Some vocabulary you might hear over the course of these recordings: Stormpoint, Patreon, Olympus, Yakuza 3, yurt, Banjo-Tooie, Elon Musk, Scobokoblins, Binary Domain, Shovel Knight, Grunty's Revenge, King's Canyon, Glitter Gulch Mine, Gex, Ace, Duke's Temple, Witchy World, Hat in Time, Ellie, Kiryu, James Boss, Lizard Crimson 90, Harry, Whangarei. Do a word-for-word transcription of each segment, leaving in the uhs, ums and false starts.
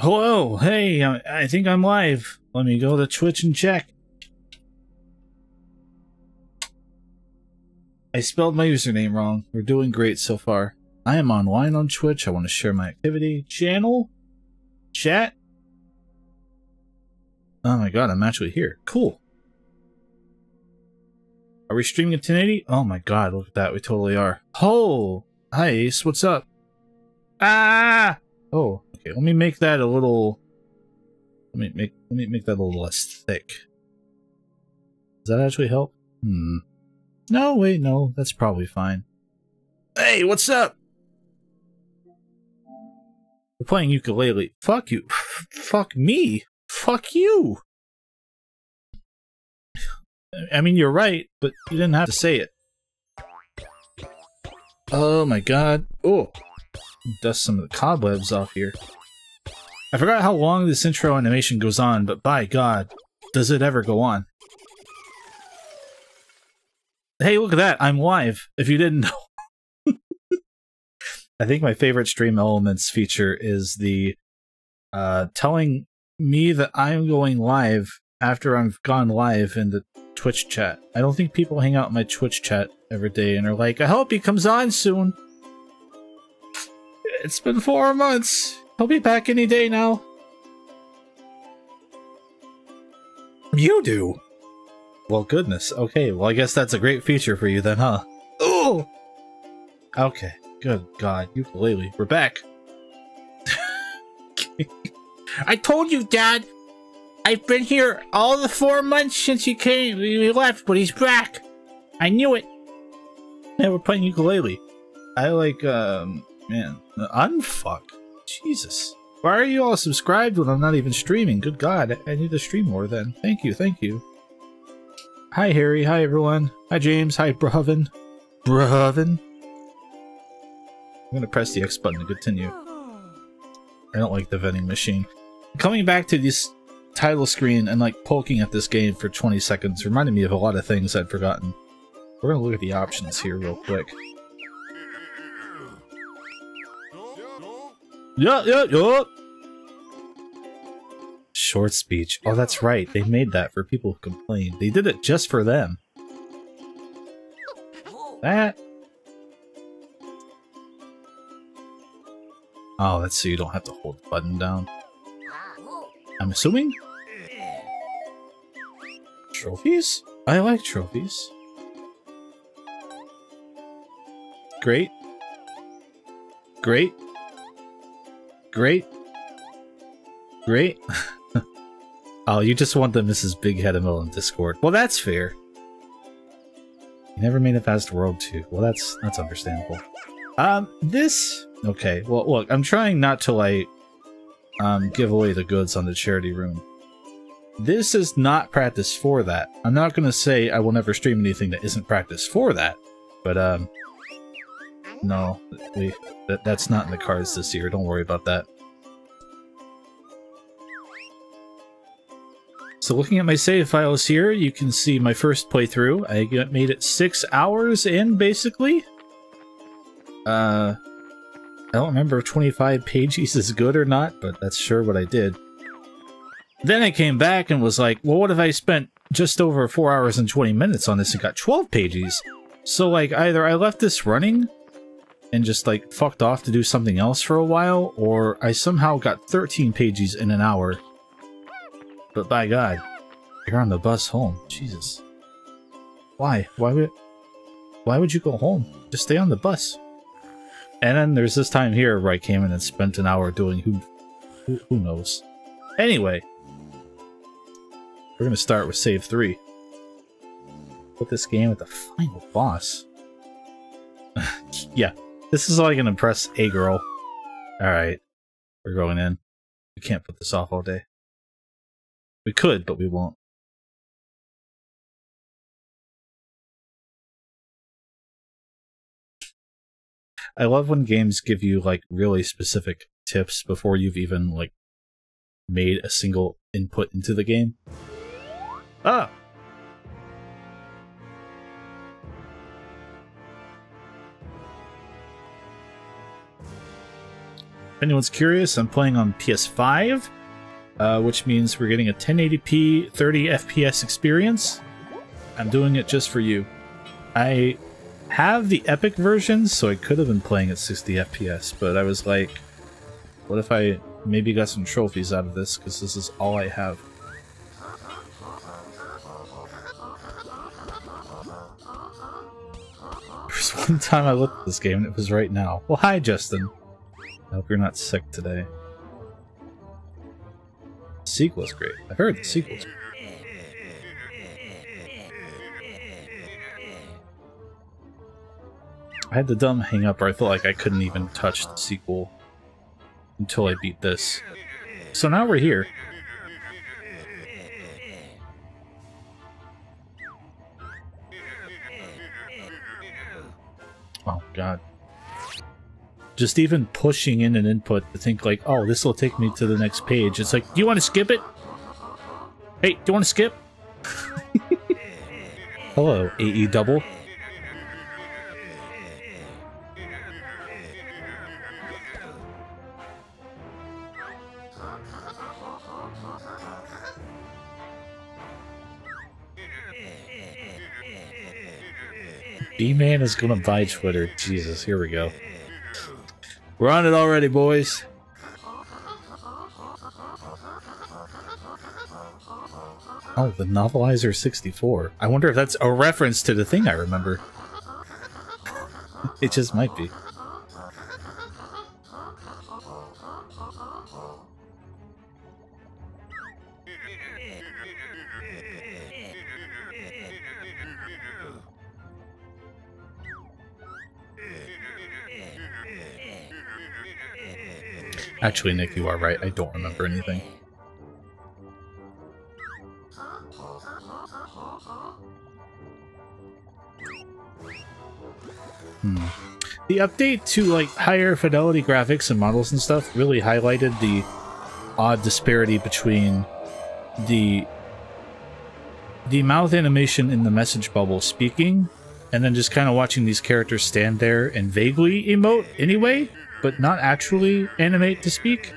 Hello, hey, I think I'm live. Let me go to Twitch and check. I spelled my username wrong. We're doing great so far. I am online on Twitch. I want to share my activity. Channel? Chat? Oh my god, I'm actually here. Cool. Are we streaming at ten eighty? Oh my god, look at that. We totally are. Oh! Hi, Ace. What's up? Ah! Oh, okay. Let me make that a little... Let me make, let me make that a little less thick. Does that actually help? Hmm. No, wait, no. That's probably fine. Hey, what's up? We're playing Yooka-Laylee. Fuck you. Fuck me. Fuck you. I mean, you're right, but you didn't have to say it. Oh my god. Oh. Dust some of the cobwebs off here. I forgot how long this intro animation goes on, but by god, does it ever go on. Hey, look at that. I'm live, if you didn't know. I think my favorite Stream Elements feature is the uh, telling me that I'm going live after I've gone live in the Twitch chat. I don't think people hang out in my Twitch chat every day and are like, I hope he comes on soon. It's been four months. He'll be back any day now. You do? Well, goodness. Okay, well, I guess that's a great feature for you then, huh? Oh! Okay, good god. Yooka-Laylee. We're back. I told you, Dad! I've been here all the four months since he came. He left, but he's back. I knew it. Yeah, we're playing Yooka-Laylee. I like, um, man, unfuck. Jesus. Why are you all subscribed when I'm not even streaming? Good God, I need to stream more then. Thank you, thank you. Hi, Harry. Hi, everyone. Hi, James. Hi, Bruvin. Bruvin. I'm gonna press the X button to continue. I don't like the vending machine. Coming back to this title screen and like poking at this game for twenty seconds reminded me of a lot of things I'd forgotten. We're gonna look at the options here real quick. Yeah, yeah, yeah. Short speech. Oh, that's right. They made that for people who complained. They did it just for them. That. Oh, that's so you don't have to hold the button down. I'm assuming? Trophies? I like trophies. Great. Great. Great. Great. Oh, you just want the Missus Big Head of Mill in Discord. Well, that's fair. You never made it past World two. Well, that's that's understandable. Um, this... Okay, well, look, I'm trying not to, like... Um, give away the goods on the charity room. This is not practice for that. I'm not gonna say I will never stream anything that isn't practice for that, but um, no, we that, that's not in the cards this year. Don't worry about that. So looking at my save files here, you can see my first playthrough. I made it six hours in, basically. Uh. I don't remember if twenty-five pages is good or not, but that's sure what I did. Then I came back and was like, well, what if I spent just over four hours and twenty minutes on this and got twelve pages? So, like, either I left this running and just, like, fucked off to do something else for a while, or I somehow got thirteen pages in an hour. But by God, you're on the bus home. Jesus. Why? Why would, why would you go home? Just stay on the bus. And then there's this time here where I came in and spent an hour doing who, who, who knows. Anyway, we're gonna start with save three. Put this game at the final boss. Yeah, this is all I can impress a girl. All right, we're going in. We can't put this off all day. We could, but we won't. I love when games give you, like, really specific tips before you've even, like, made a single input into the game. Ah! If anyone's curious, I'm playing on P S five, uh, which means we're getting a ten eighty p thirty F P S experience. I'm doing it just for you. I have the Epic version, so I could have been playing at sixty F P S, but I was like, what if I maybe got some trophies out of this, because this is all I have. There's one time I looked at this game and it was right now. Well, hi, Justin. I hope you're not sick today. The sequel is great. I heard the sequel's great. I had the dumb hang-up where I felt like I couldn't even touch the sequel until I beat this. So now we're here. Oh, God. Just even pushing in an input to think like, oh, this will take me to the next page. It's like, do you want to skip it? Hey, do you want to skip? Hello, A E double. D-Man is gonna buy Twitter. Jesus, here we go. We're on it already, boys. Oh, the Novelizer sixty-four. I wonder if that's a reference to the thing I remember. It just might be. Actually, Nick, you are right. I don't remember anything. Hmm. The update to, like, higher fidelity graphics and models and stuff really highlighted the odd disparity between the, the mouth animation in the message bubble speaking, and then just kind of watching these characters stand there and vaguely emote anyway, but not actually animate to speak.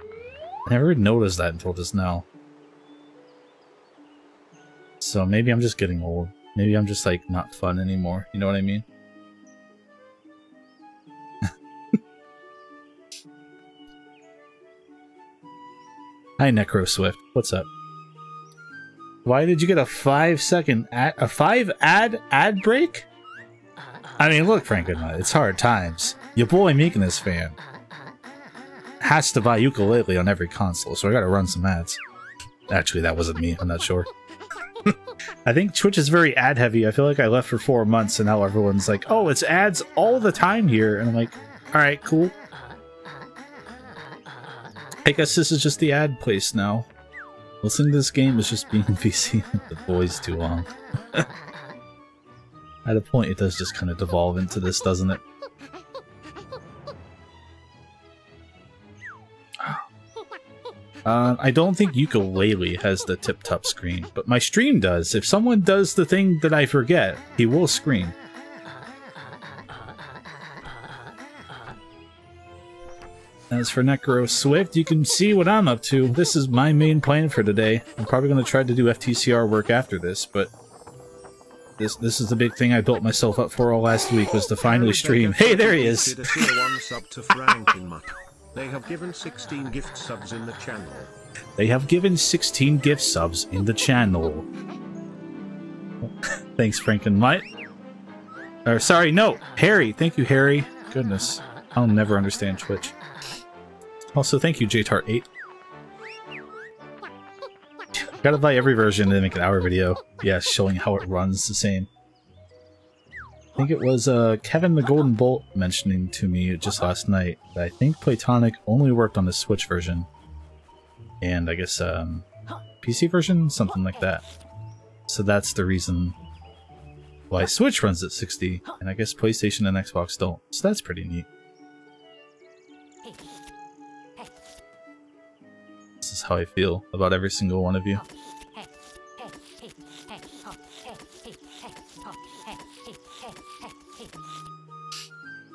I never noticed that until just now. So maybe I'm just getting old. Maybe I'm just like not fun anymore. You know what I mean? Hi, NecroSwift. What's up? Why did you get a five second ad, a five ad ad break? I mean, look, Frankenmutt, it's hard times. Your boy making this fan has to buy Yooka-Laylee on every console, so I gotta run some ads. Actually, that wasn't me. I'm not sure. I think Twitch is very ad heavy. I feel like I left for four months, and now everyone's like, "Oh, it's ads all the time here," and I'm like, "All right, cool." I guess this is just the ad place now. Listening to this game is just being P C with the boys too long. At a point, it does just kind of devolve into this, doesn't it? uh, I don't think Yooka-Laylee has the tip-top screen, but my stream does. If someone does the thing that I forget, he will scream. As for NecroSwift, you can see what I'm up to. This is my main plan for today. I'm probably going to try to do F T C R work after this, but this this is the big thing I built myself up for all last week, was to finally stream. Hey, there he is! They have given sixteen gift subs in the channel. They have given sixteen gift subs in the channel. Thanks, Frankenmutt. Or, sorry, no! Harry! Thank you, Harry. Goodness. I'll never understand Twitch. Also, thank you, J T A R eight. Gotta buy every version and make an hour video. Yeah, showing how it runs the same. I think it was uh, Kevin the Golden Bolt mentioning to me just last night that I think Playtonic only worked on the Switch version. And I guess um, P C version? Something like that. So that's the reason why Switch runs at sixty, and I guess PlayStation and Xbox don't. So that's pretty neat. This is how I feel about every single one of you.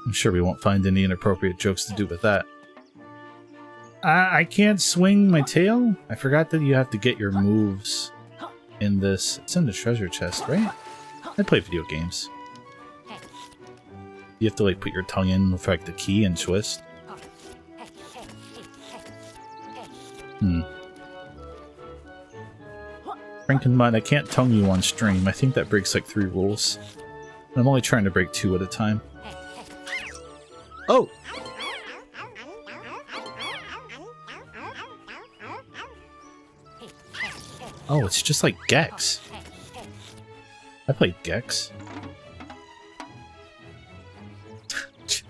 I'm sure we won't find any inappropriate jokes to do with that. I, I can't swing my tail? I forgot that you have to get your moves in this. It's in the treasure chest, right? I play video games. You have to, like, put your tongue in with, like, the key and twist. Hmm. Frankenmutt, I can't tongue you on stream. I think that breaks, like, three rules. I'm only trying to break two at a time. Oh! Oh, it's just like Gex. I played Gex.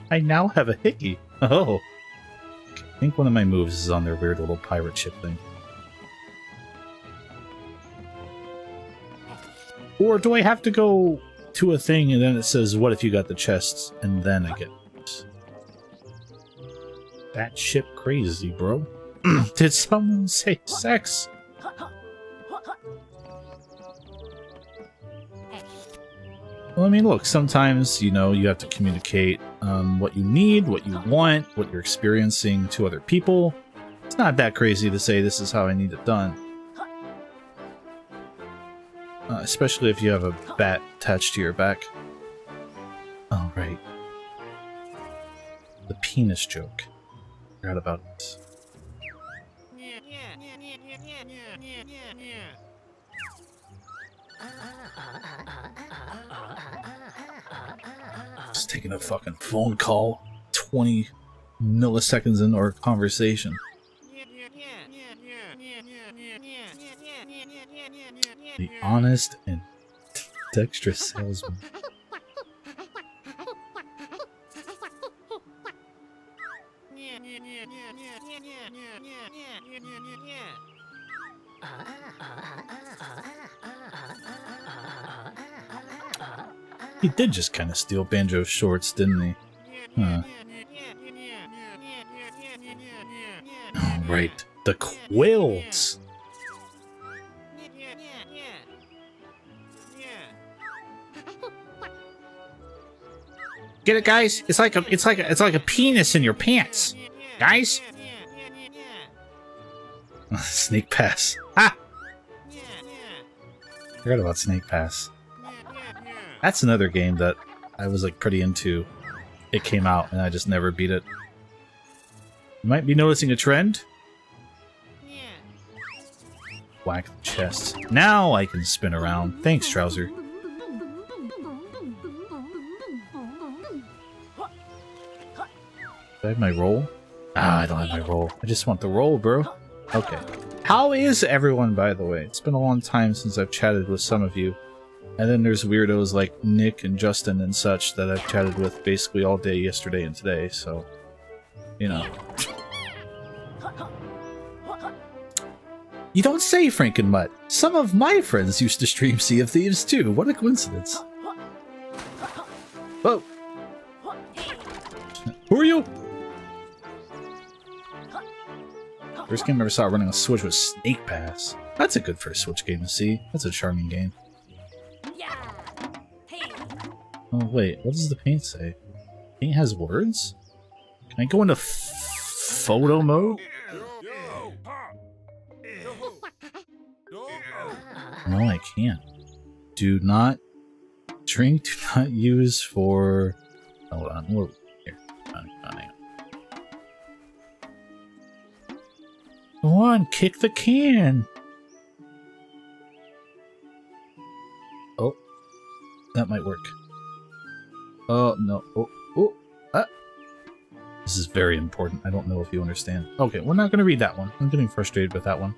I now have a hickey. Oh. I think one of my moves is on their weird little pirate ship thing. Or do I have to go to a thing and then it says, what if you got the chests? And then I get that ship crazy, bro. Did someone say sex? Well, I mean, look, sometimes, you know, you have to communicate um, what you need, what you want, what you're experiencing to other people. It's not that crazy to say this is how I need it done. Uh, especially if you have a bat attached to your back. Oh, right. The penis joke. Forgot about this. Just taking a fucking phone call, twenty milliseconds into our conversation. The honest and dexterous salesman. He did just kind of steal Banjo's shorts, didn't he? Huh. Oh, right. The quills! Get it, guys? It's like a, it's like a, it's like a penis in your pants, guys. Snake Pass. Ha! Forgot about Snake Pass. That's another game that I was like pretty into. It came out and I just never beat it. You might be noticing a trend. Whack the chest. Now I can spin around. Thanks, Trouser. Do I have my roll? Ah, I don't have my roll. I just want the roll, bro. Okay. How is everyone, by the way? It's been a long time since I've chatted with some of you. And then there's weirdos like Nick and Justin and such that I've chatted with basically all day yesterday and today, so... You know. You don't say, Frankenmutt. Some of my friends used to stream Sea of Thieves, too. What a coincidence. Whoa! Who are you? First game I ever saw running on Switch was Snake Pass. That's a good first Switch game to see. That's a charming game. Oh wait, what does the paint say? Paint has words? Can I go into photo mode? No, I can't. Do not drink, do not use for... Hold on, whoa. Go on, kick the can! Oh. That might work. Oh, no. Oh, oh, ah. This is very important. I don't know if you understand. Okay, we're not gonna read that one. I'm getting frustrated with that one.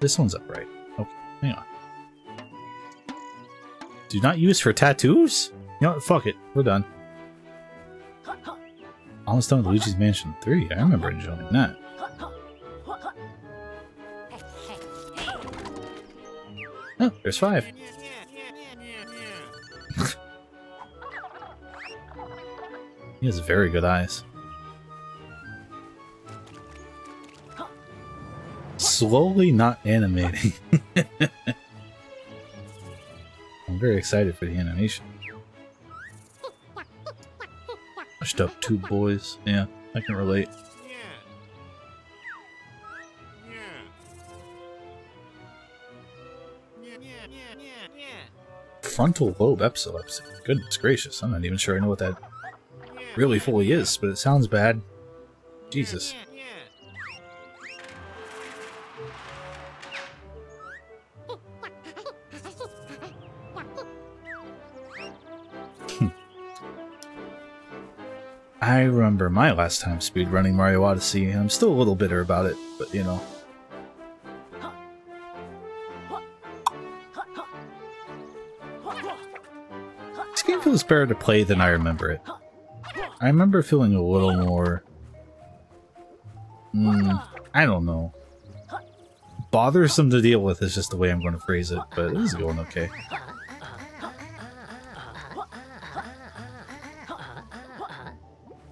This one's upright. Okay, hang on. Do not use for tattoos? You know what? Fuck it. We're done. Almost done with Luigi's Mansion three. I remember enjoying that. Oh, there's five. He has very good eyes. Slowly not animating. I'm very excited for the animation. Washed up two boys. Yeah, I can relate. Frontal lobe epilepsy. Goodness gracious, I'm not even sure I know what that really fully is, but it sounds bad. Jesus. I remember my last time speedrunning Mario Odyssey, and I'm still a little bitter about it, but you know. Feels better to play than I remember it. I remember feeling a little more... Mm, I don't know. Bothersome to deal with is just the way I'm going to phrase it, but it is going okay.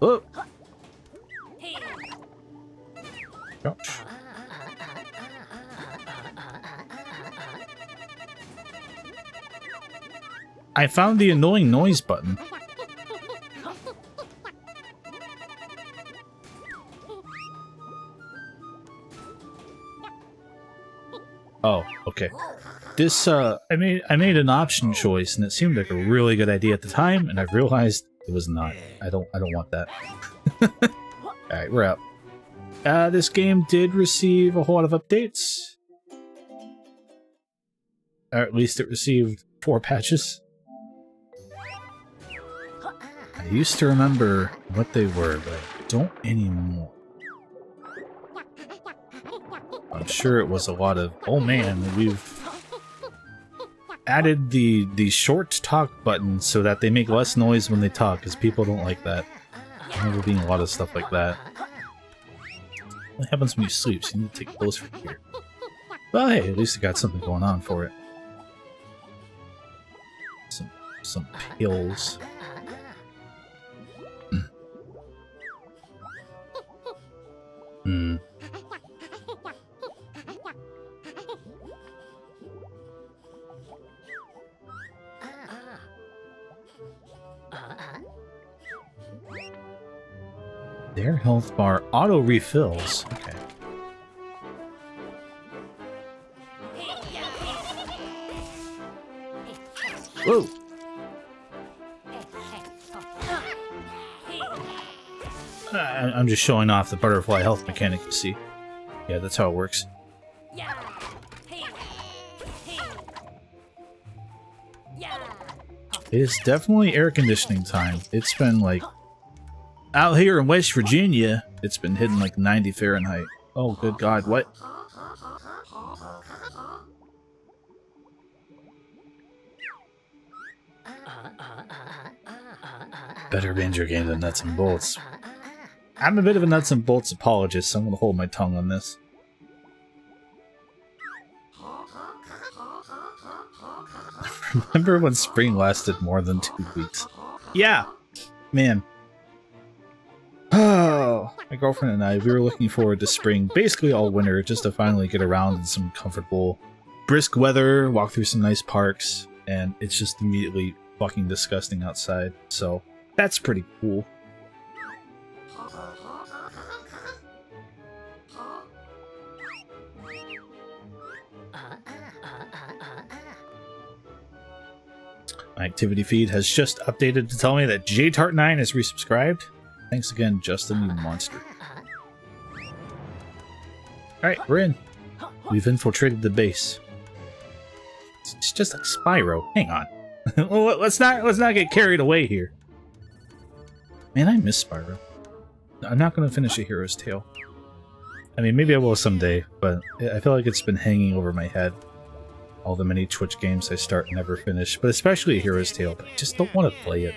Oh! Ouch. I found the annoying noise button. Oh, okay. This, uh, I made, I made an option choice, and it seemed like a really good idea at the time, and I realized it was not. I don't, I don't want that. Alright, we're out. Uh, this game did receive a whole lot of updates. Or at least it received four patches. I used to remember what they were, but I don't anymore. I'm sure it was a lot of, oh man, we've added the, the short talk button so that they make less noise when they talk, because people don't like that. I remember being a lot of stuff like that. What happens when you sleep? So you need to take those from here. Well, hey, at least it got something going on for it. Some, some pills. Hmm. Their health bar auto refills. Okay. Whoa. I'm just showing off the butterfly health mechanic, you see. Yeah, that's how it works. It is definitely air conditioning time. It's been like... Out here in West Virginia, it's been hitting like ninety Fahrenheit. Oh, good God, what? Better Banjo game than Nuts and Bolts. I'm a bit of a nuts and bolts apologist, so I'm gonna hold my tongue on this. Remember when spring lasted more than two weeks? Yeah! Man. Oh, my girlfriend and I, we were looking forward to spring basically all winter just to finally get around in some comfortable, brisk weather, walk through some nice parks, and it's just immediately fucking disgusting outside, so that's pretty cool. My activity feed has just updated to tell me that J T A R eight is resubscribed. Thanks again, Justin, you monster. Alright, we're in. We've infiltrated the base. It's just like Spyro. Hang on. let's not let's not get carried away here. Man, I miss Spyro. I'm not going to finish A Hero's Tale. I mean, maybe I will someday, but I feel like it's been hanging over my head. All the many Twitch games I start and never finish, but especially A Hero's Tale, but I just don't want to play it.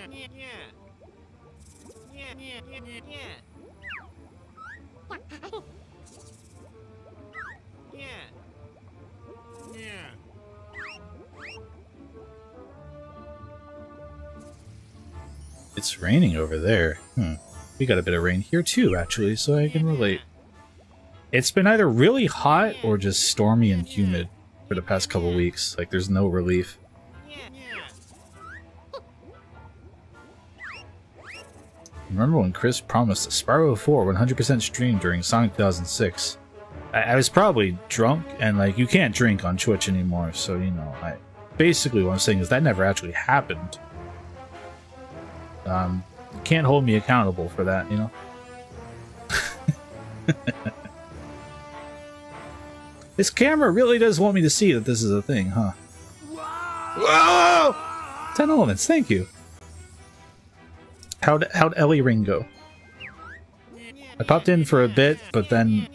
It's raining over there. Hmm. We got a bit of rain here too, actually, so I can relate. It's been either really hot or just stormy and humid for the past couple weeks. Like, there's no relief. Remember when Chris promised a Spyro four one hundred percent stream during Sonic two thousand six? I, I was probably drunk, and like, you can't drink on Twitch anymore, so you know, I basically what I'm saying is that never actually happened. Um, you can't hold me accountable for that, you know? This camera really does want me to see that this is a thing, huh? Whoa! Whoa! Ten elements, thank you. How'd, how'd Ellie Ring go? I popped in for a bit, but then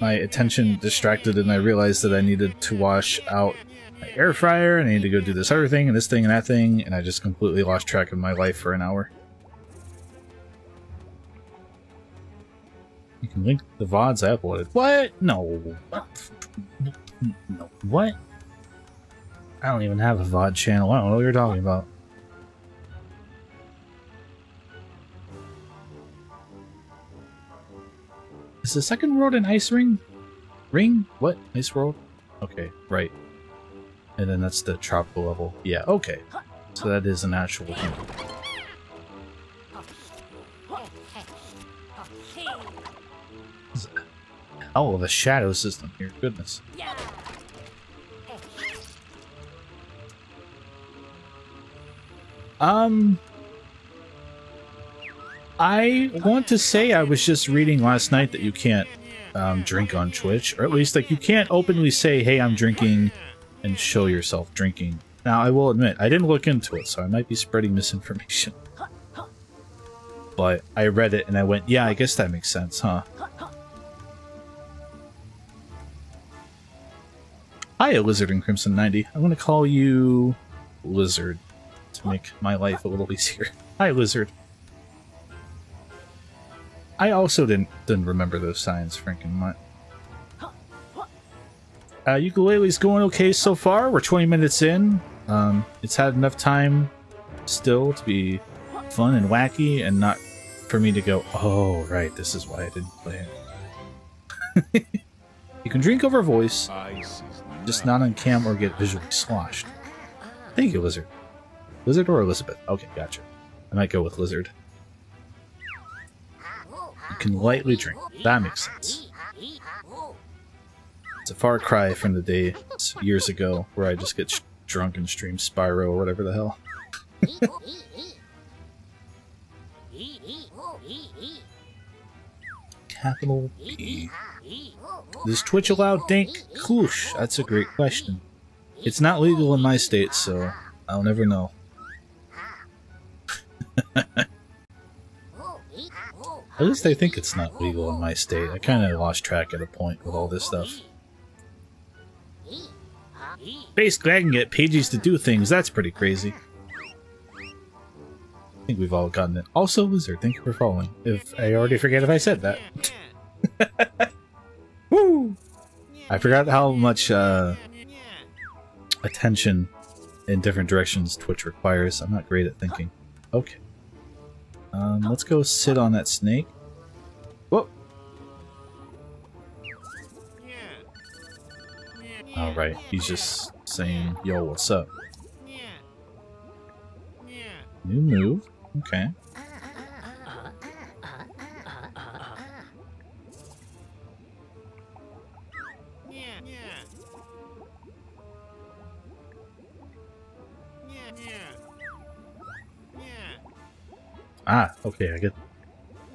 my attention distracted and I realized that I needed to wash out my air fryer and I needed to go do this other thing and this thing and that thing, and I just completely lost track of my life for an hour. You can link the V O Ds I uploaded. What? No. No. What? I don't even have a V O D channel. I don't know what you're talking about. Is the second world an ice ring? Ring? What? Ice world? Okay, right. And then that's the tropical level. Yeah, okay. So that is an actual thing. Oh, the shadow system here. Goodness. Um... I want to say I was just reading last night that you can't um, drink on Twitch. Or at least, like, you can't openly say, hey, I'm drinking, and show yourself drinking. Now, I will admit, I didn't look into it, so I might be spreading misinformation. But I read it and I went, yeah, I guess that makes sense, huh? Hiya, Lizard and Crimson ninety. I'm gonna call you Lizard to make my life a little easier. Hi, Lizard. I also didn't didn't remember those signs, Frankenmutt. Uh, Yooka-Laylee's going okay so far. We're twenty minutes in. Um, it's had enough time still to be fun and wacky, and not for me to go, oh right, this is why I didn't play it. You can drink over voice. Just not on cam or get visually sloshed. Thank you, Lizard. Lizard or Elizabeth? Okay, gotcha. I might go with Lizard. You can lightly drink. That makes sense. It's a far cry from the day years ago where I just get drunk and stream Spyro or whatever the hell. Capital P. Does Twitch allow dank koosh? That's a great question. It's not legal in my state, so I'll never know. At least I think it's not legal in my state. I kind of lost track at a point with all this stuff. Basically, I can get pages to do things. That's pretty crazy. I think we've all gotten it. Also, Lizard, thank you for following. If I already forget if I said that. Woo! I forgot how much uh, attention in different directions Twitch requires. I'm not great at thinking. Okay. Um, let's go sit on that snake. Whoa! Alright, he's just saying, yo, what's up? New move. Okay. Ah, okay, I get...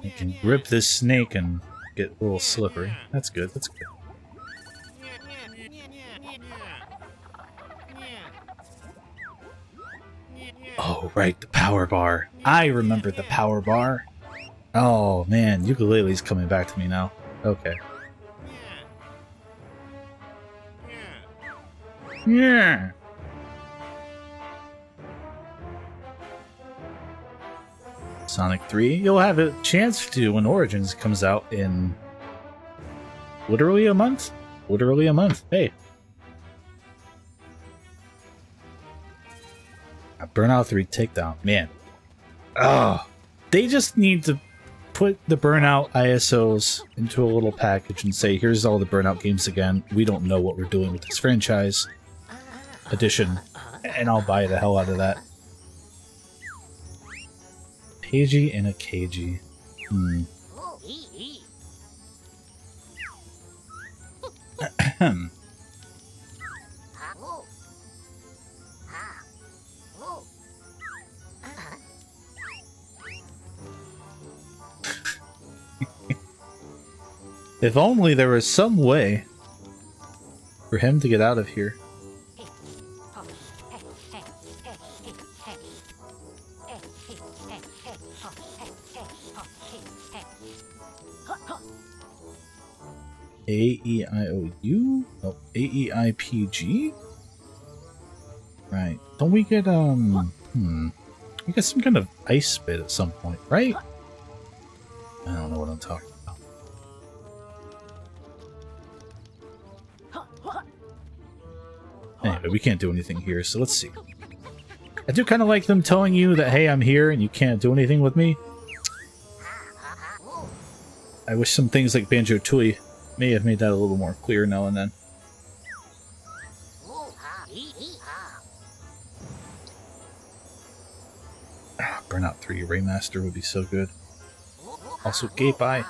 I can grip this snake and get a little slippery. That's good, that's good. Oh, right, the power bar. I remember the power bar. Oh, man, Yooka-Laylee's coming back to me now. Okay. Yeah! Sonic three, you'll have a chance to when Origins comes out in literally a month? Literally a month, hey. A Burnout three takedown, man. Oh, they just need to put the Burnout I S Os into a little package and say, here's all the Burnout games again. We don't know what we're doing with this franchise edition, and I'll buy the hell out of that. pagey and a cagey. Hmm. Ahem. If only there was some way for him to get out of here. A E I O U? Oh, A E I P G? Right. Don't we get, um... Hmm. We get some kind of ice bit at some point, right? I don't know what I'm talking about. Anyway, we can't do anything here, so let's see. I do kind of like them telling you that, hey, I'm here and you can't do anything with me. I wish some things like Banjo-Tooie may have made that a little more clear now and then. Ah, Burnout three Remaster would be so good. Also, Gape Eye.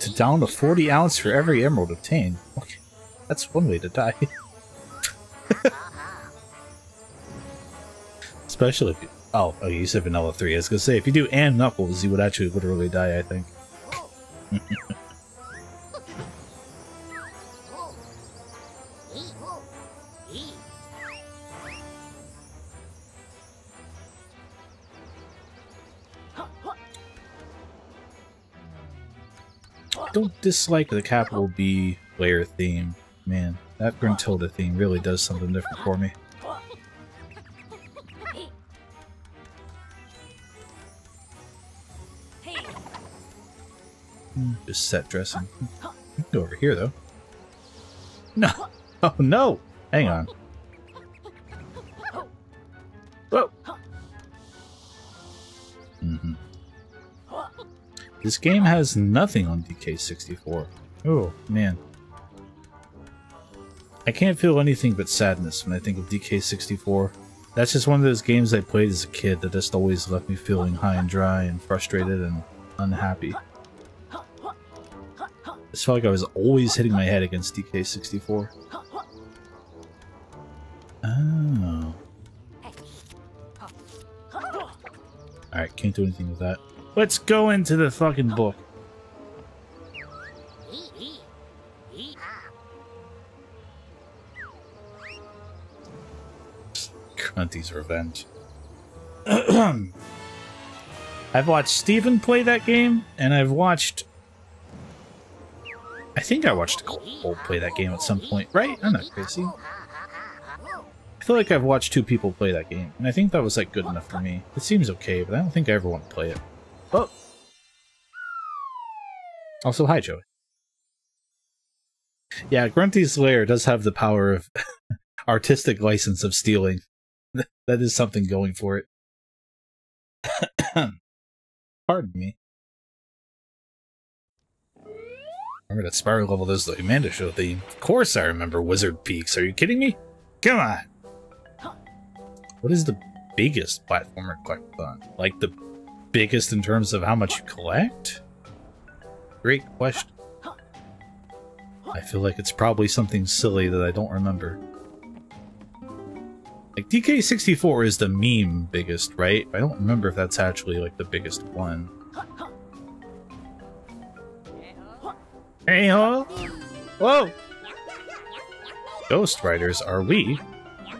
To down a forty ounce for every emerald obtained. Okay, that's one way to die. Especially if you... Oh, oh, you said Vanilla three. I was gonna say, if you do and Knuckles, you would actually literally die, I think. Don't dislike the capital B player theme. Man, that Gruntilda theme really does something different for me. Just set dressing. Go over here, though. No! Oh, no! Hang on. Whoa! Mm-hmm. This game has nothing on D K sixty-four. Oh, man. I can't feel anything but sadness when I think of D K sixty-four. That's just one of those games I played as a kid that just always left me feeling high and dry and frustrated and unhappy. It felt like I was always hitting my head against D K sixty-four. Oh. Alright, can't do anything with that. Let's go into the fucking book. Grunty's Revenge. I've watched Steven play that game, and I've watched... I think I watched Cole play that game at some point, right? I'm not crazy. I feel like I've watched two people play that game, and I think that was like good enough for me. It seems okay, but I don't think I ever want to play it. Oh! Also, hi, Joey. Yeah, Grunty's Lair does have the power of artistic license of stealing. That is something going for it. Pardon me. Remember that Spyro level does the Amanda Show theme. Of course I remember Wizard Peaks. Are you kidding me? Come on! What is the biggest platformer collectathon? Like the biggest in terms of how much you collect? Great question. I feel like it's probably something silly that I don't remember. Like D K sixty-four is the meme biggest, right? I don't remember if that's actually like the biggest one. Hey ho! Whoa! Ghost Riders are we?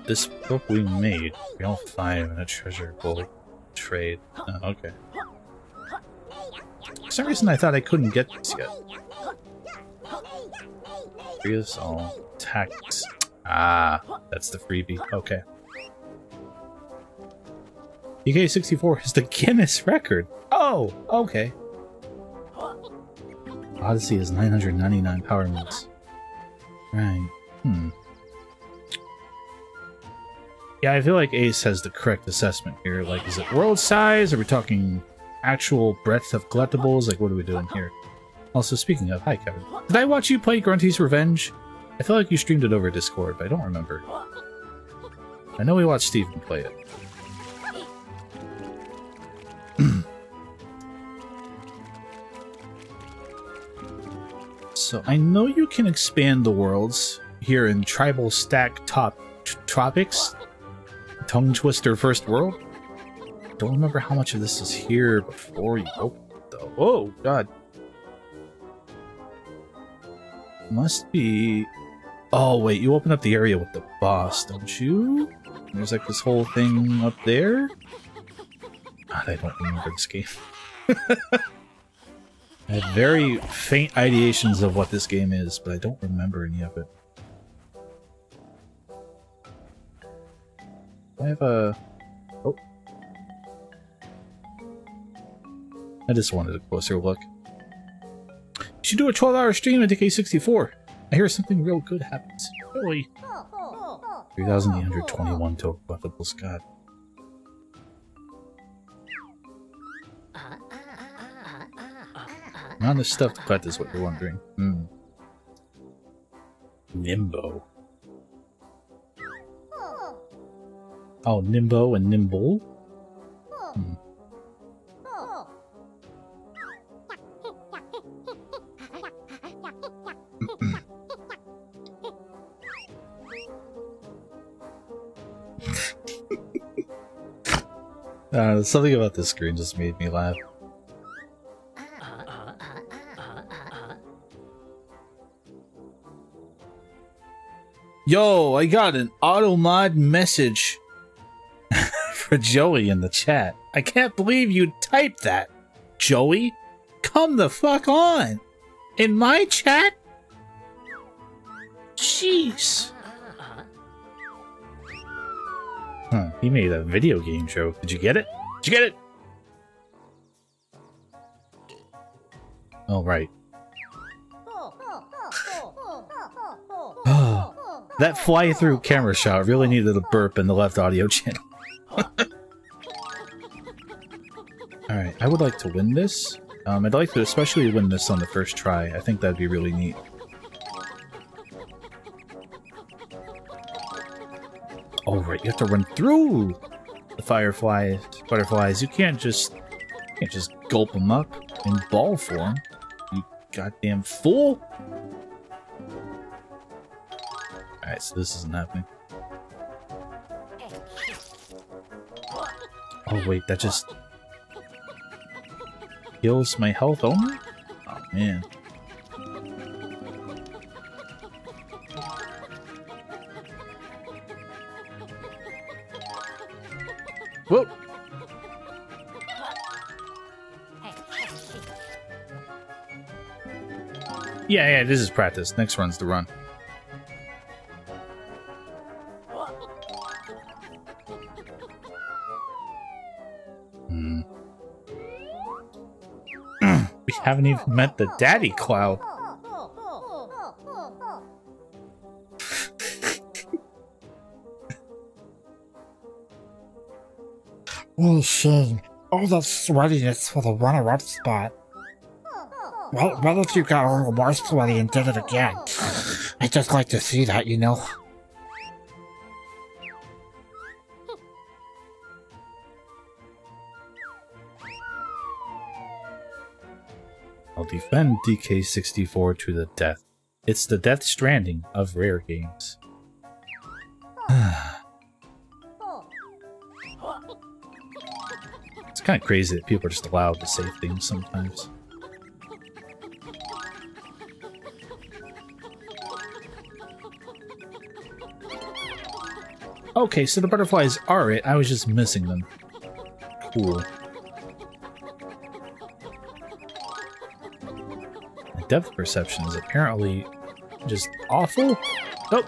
This book we made. We all five in a treasure bowl trade. Oh, okay. For some reason I thought I couldn't get this yet. Free us all. Tax. Ah, that's the freebie. Okay. D K sixty-four is the Guinness record. Oh, okay. Odyssey is nine hundred ninety-nine power moves. Right. Hmm. Yeah, I feel like Ace has the correct assessment here. Like, is it world size? Are we talking actual breadth of collectibles? Like, what are we doing here? Also, speaking of... Hi, Kevin. Did I watch you play Grunty's Revenge? I feel like you streamed it over Discord, but I don't remember. I know we watched Steven play it. So I know you can expand the worlds here in Tribal Stack Top Tropics. Tongue Twister First World. Don't remember how much of this is here before you. Oh, oh God. Must be. Oh wait, you open up the area with the boss, don't you? There's like this whole thing up there. God, I don't remember this game. I have very faint ideations of what this game is, but I don't remember any of it. I have a... Oh. I just wanted a closer look. You should do a twelve hour stream on D K sixty-four. I hear something real good happens. Really? three thousand eight hundred twenty-one total buffable, God. Not enough stuff to cut is what you're wondering. Mm. Nimbo. Oh, Nimbo and Nimble? Hmm. uh, something about this screen just made me laugh. Yo, I got an auto-mod message for Joey in the chat. I can't believe you typed that, Joey. Come the fuck on. In my chat? Jeez. Huh, he made a video game joke. Did you get it? Did you get it? All right. That fly-through camera shot really needed a burp in the left audio channel. Alright, I would like to win this. Um, I'd like to especially win this on the first try. I think that'd be really neat. Alright, you have to run through the fireflies, butterflies. You can't just, you can't just gulp them up in ball form. You goddamn fool! Alright, so this isn't happening. Oh wait, that just heals my health only? Oh man. Whoa! Yeah, yeah, this is practice. Next run's the run. Haven't even met the daddy cloud. What a shame. All that sweatiness for the runner-up spot. Well, what if you got a little more sweaty and did it again? I just like to see that, you know. Defend D K sixty-four to the death. It's the Death Stranding of rare games. It's kind of crazy that people are just allowed to say things sometimes. Okay, so the butterflies are it. I was just missing them. Cool. Depth perception is apparently just awful. Oh.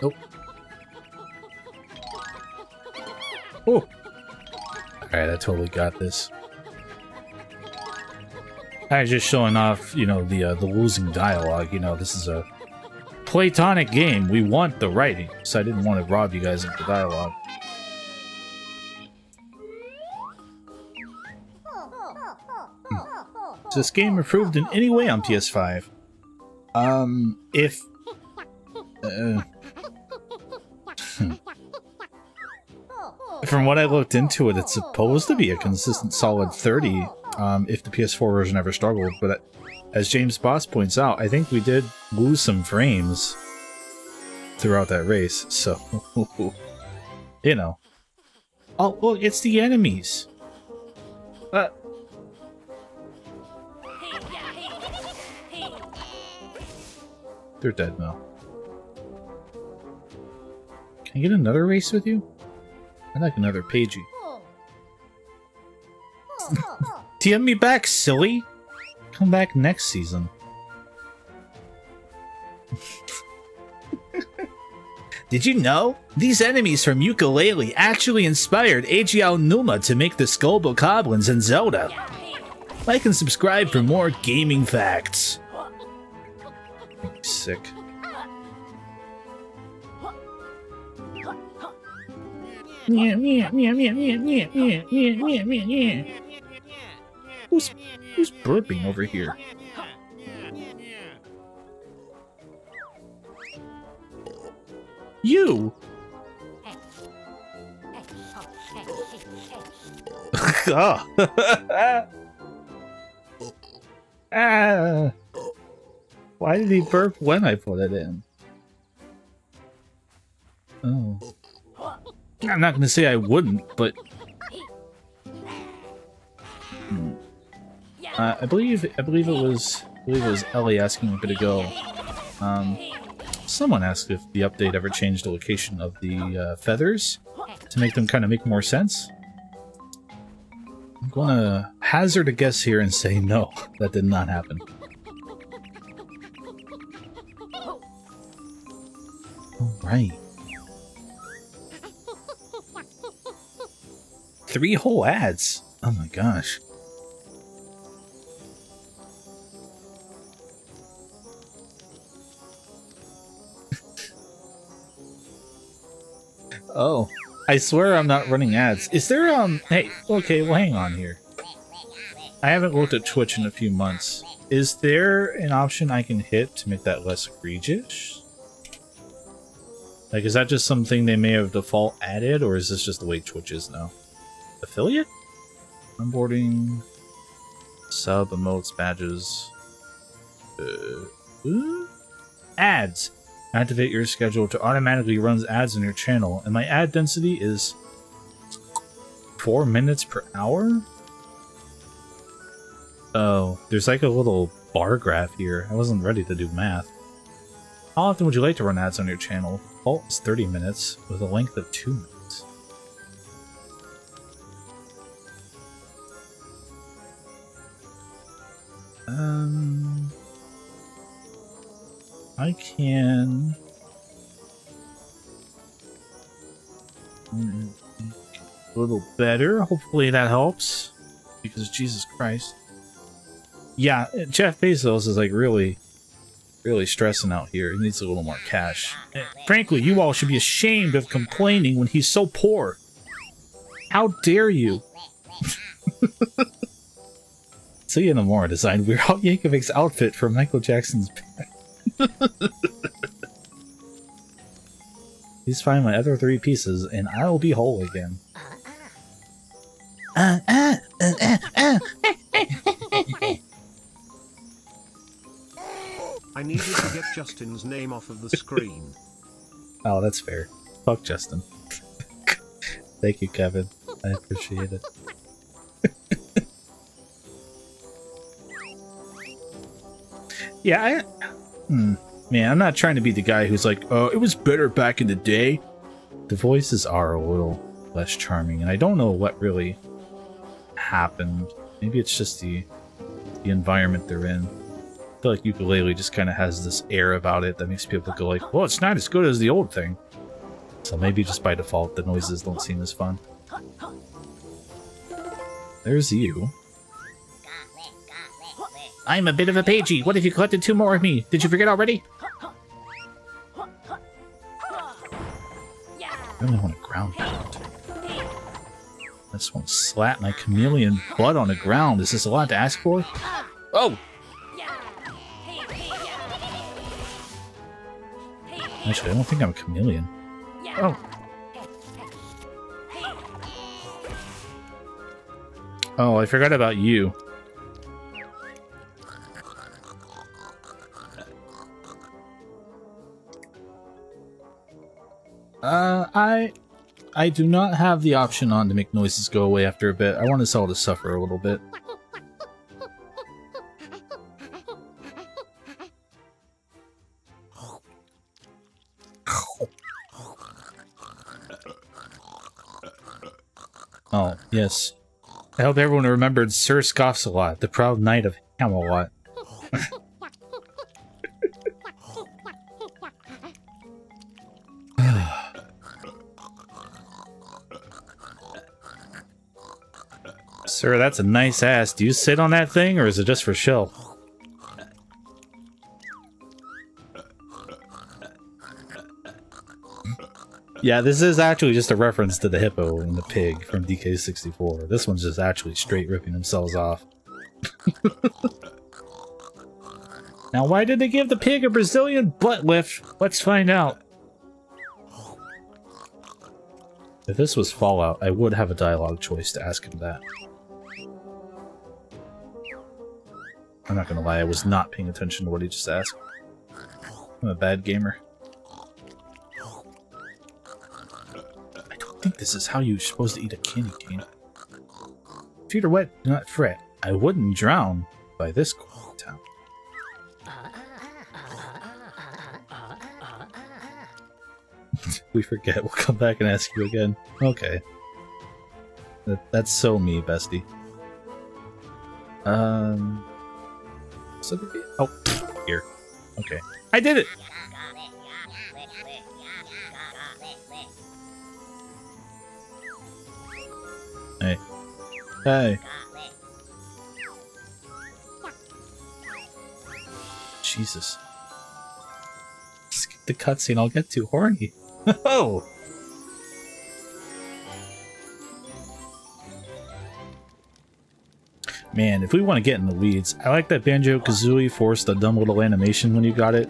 Nope. Oh. All right, I totally got this. I was just showing off, you know, the uh, the losing dialogue. You know, this is a Playtonic game. We want the writing, so I didn't want to rob you guys of the dialogue. Hmm. Is this game improved in any way on P S five? Um, if Uh, from what I looked into it, it's supposed to be a consistent solid thirty um, if the P S four version ever struggled, but as James Boss points out, I think we did lose some frames throughout that race, so, you know. Oh, look, it's the enemies! Uh, They're dead now. Can I get another race with you? I'd like another pagey. D M me back, silly! Come back next season. Did you know? These enemies from Yooka-Laylee actually inspired Eiji Aonuma to make the Scobokoblins in Zelda. Like and subscribe for more gaming facts. Sick. Who's, who's burping over here? You! Oh. Ah. Why did he burp when I put it in? Oh. I'm not gonna say I wouldn't, but... Hmm. Uh, I believe I believe it was I believe it was Ellie asking a bit ago. Um, someone asked if the update ever changed the location of the uh, feathers to make them kind of make more sense. I'm gonna hazard a guess here and say no, that did not happen. Right. Three whole ads. Oh my gosh. Oh, I swear I'm not running ads. Is there um hey, okay, well hang on here. I haven't looked at Twitch in a few months. Is there an option I can hit to make that less egregious? Like, is that just something they may have default added, or is this just the way Twitch is now? Affiliate? Onboarding... Sub, emotes, badges... Uh, uh, ads! Activate your schedule to automatically run ads on your channel, and my ad density is... four minutes per hour? Oh, there's like a little bar graph here. I wasn't ready to do math. How often would you like to run ads on your channel? Oh, it's thirty minutes with a length of two minutes. Um, I can. Mm, a little better. Hopefully that helps. Because Jesus Christ. Yeah, Jeff Bezos is like really. Really stressing out here. He needs a little more cash. And frankly, you all should be ashamed of complaining when he's so poor. How dare you? See you in the morning, design. We're all Yankovic's outfit for Michael Jackson's band. Please find my other three pieces, and I'll be whole again. Uh, uh, uh, uh, uh. I needed to get Justin's name off of the screen. Oh, that's fair. Fuck Justin. Thank you, Kevin. I appreciate it. Yeah, I... Hmm. Man, I'm not trying to be the guy who's like, oh, it was better back in the day. The voices are a little less charming, and I don't know what really happened. Maybe it's just the, the environment they're in. I feel like Yooka-Laylee just kind of has this air about it that makes people go like, well, it's not as good as the old thing. So maybe just by default, the noises don't seem as fun. There's you. I'm a bit of a pagey. What if you collected two more of me? Did you forget already? I really want to ground pound. I just want to slap my chameleon butt on the ground. Is this a lot to ask for? Oh! Actually, I don't think I'm a chameleon. Oh. Oh, I forgot about you. Uh, I... I do not have the option on to make noises go away after a bit. I want us all to suffer a little bit. Oh, yes. I hope everyone remembered Sir Scoffsalot, the proud knight of Camelot. Sir, that's a nice ass. Do you sit on that thing, or is it just for show? Yeah, this is actually just a reference to the hippo and the pig from D K sixty-four. This one's just actually straight ripping themselves off. Now, why did they give the pig a Brazilian butt lift? Let's find out. If this was Fallout, I would have a dialogue choice to ask him that. I'm not gonna lie, I was not paying attention to what he just asked. I'm a bad gamer. I think this is how you're supposed to eat a candy cane. Feet are wet, do not fret. I wouldn't drown by this cold town. We forget. We'll come back and ask you again. Okay. That, that's so me, bestie. Um. So oh, here. Okay. I did it. Hey. Hey. Jesus. Skip the cutscene, I'll get too horny. Oh! Man, if we want to get in the weeds, I like that Banjo-Kazooie forced the dumb little animation when you got it.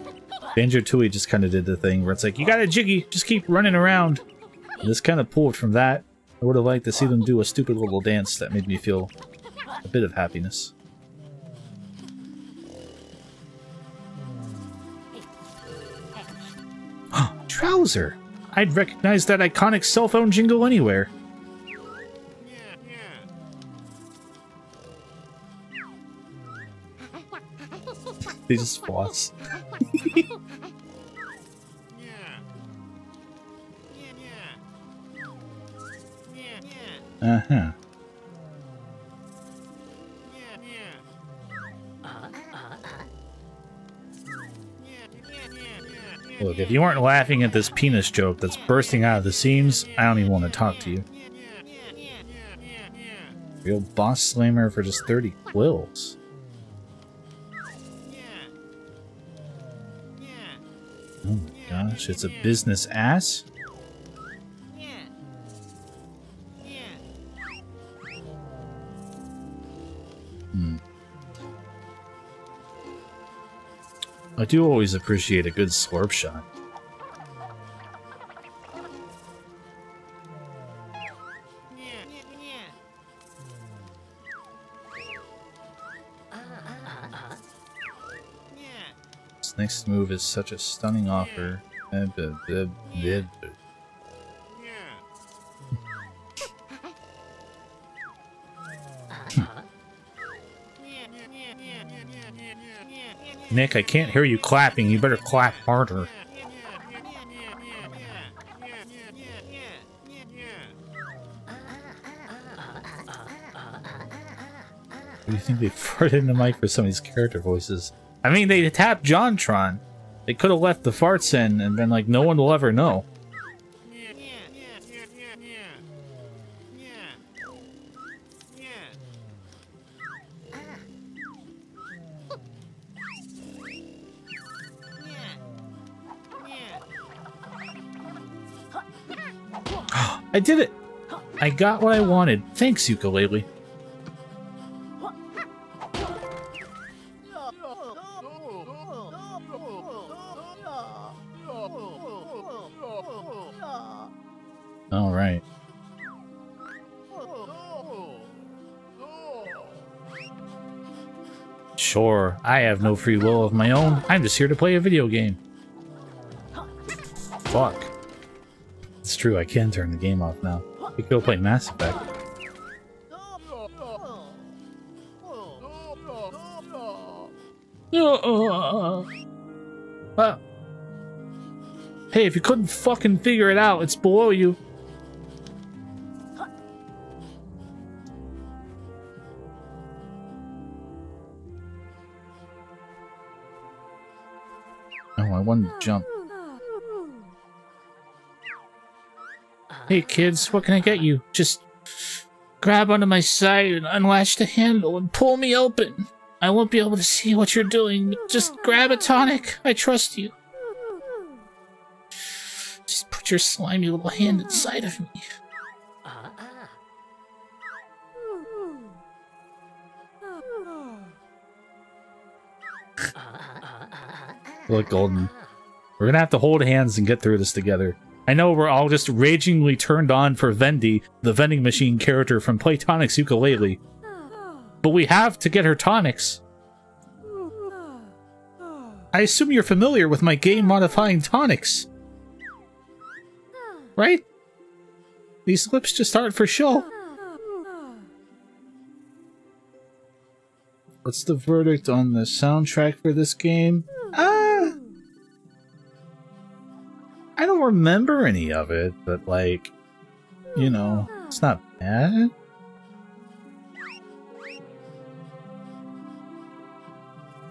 Banjo-Tooie just kind of did the thing where it's like, you got a jiggy, just keep running around. And this kind of pulled from that. I would have liked to see them do a stupid little dance that made me feel a bit of happiness. Trouser! I'd recognize that iconic cell phone jingle anywhere. They just floss. Uh-huh. Look, if you weren't laughing at this penis joke that's bursting out of the seams, I don't even want to talk to you. Real boss slammer for just thirty quills. Oh my gosh, it's a business ass? Hmm. I do always appreciate a good slurp shot. This next move is such a stunning offer. Nick, I can't hear you clapping. You better clap harder. What do you think they farted in the mic for some of these character voices? I mean, they tapped JonTron. They could have left the farts in and been like, no one will ever know. I did it! I got what I wanted. Thanks, Yooka-Laylee. Sure, I have no free will of my own. I'm just here to play a video game. Fuck. It's true, I can turn the game off now. We could go play Mass Effect. Well, hey, if you couldn't fucking figure it out, it's below you. Oh, I wanted to jump. Hey kids, what can I get you? Just grab onto my side and unlatch the handle and pull me open. I won't be able to see what you're doing. Just grab a tonic. I trust you. Just put your slimy little hand inside of me. Look, Golden. We're gonna have to hold hands and get through this together. I know we're all just ragingly turned on for Vendy, the vending machine character from Playtonic's Yooka-Laylee. But we have to get her tonics. I assume you're familiar with my game-modifying tonics. Right? These lips just aren't for show. What's the verdict on the soundtrack for this game? I don't remember any of it, but like, you know, it's not bad.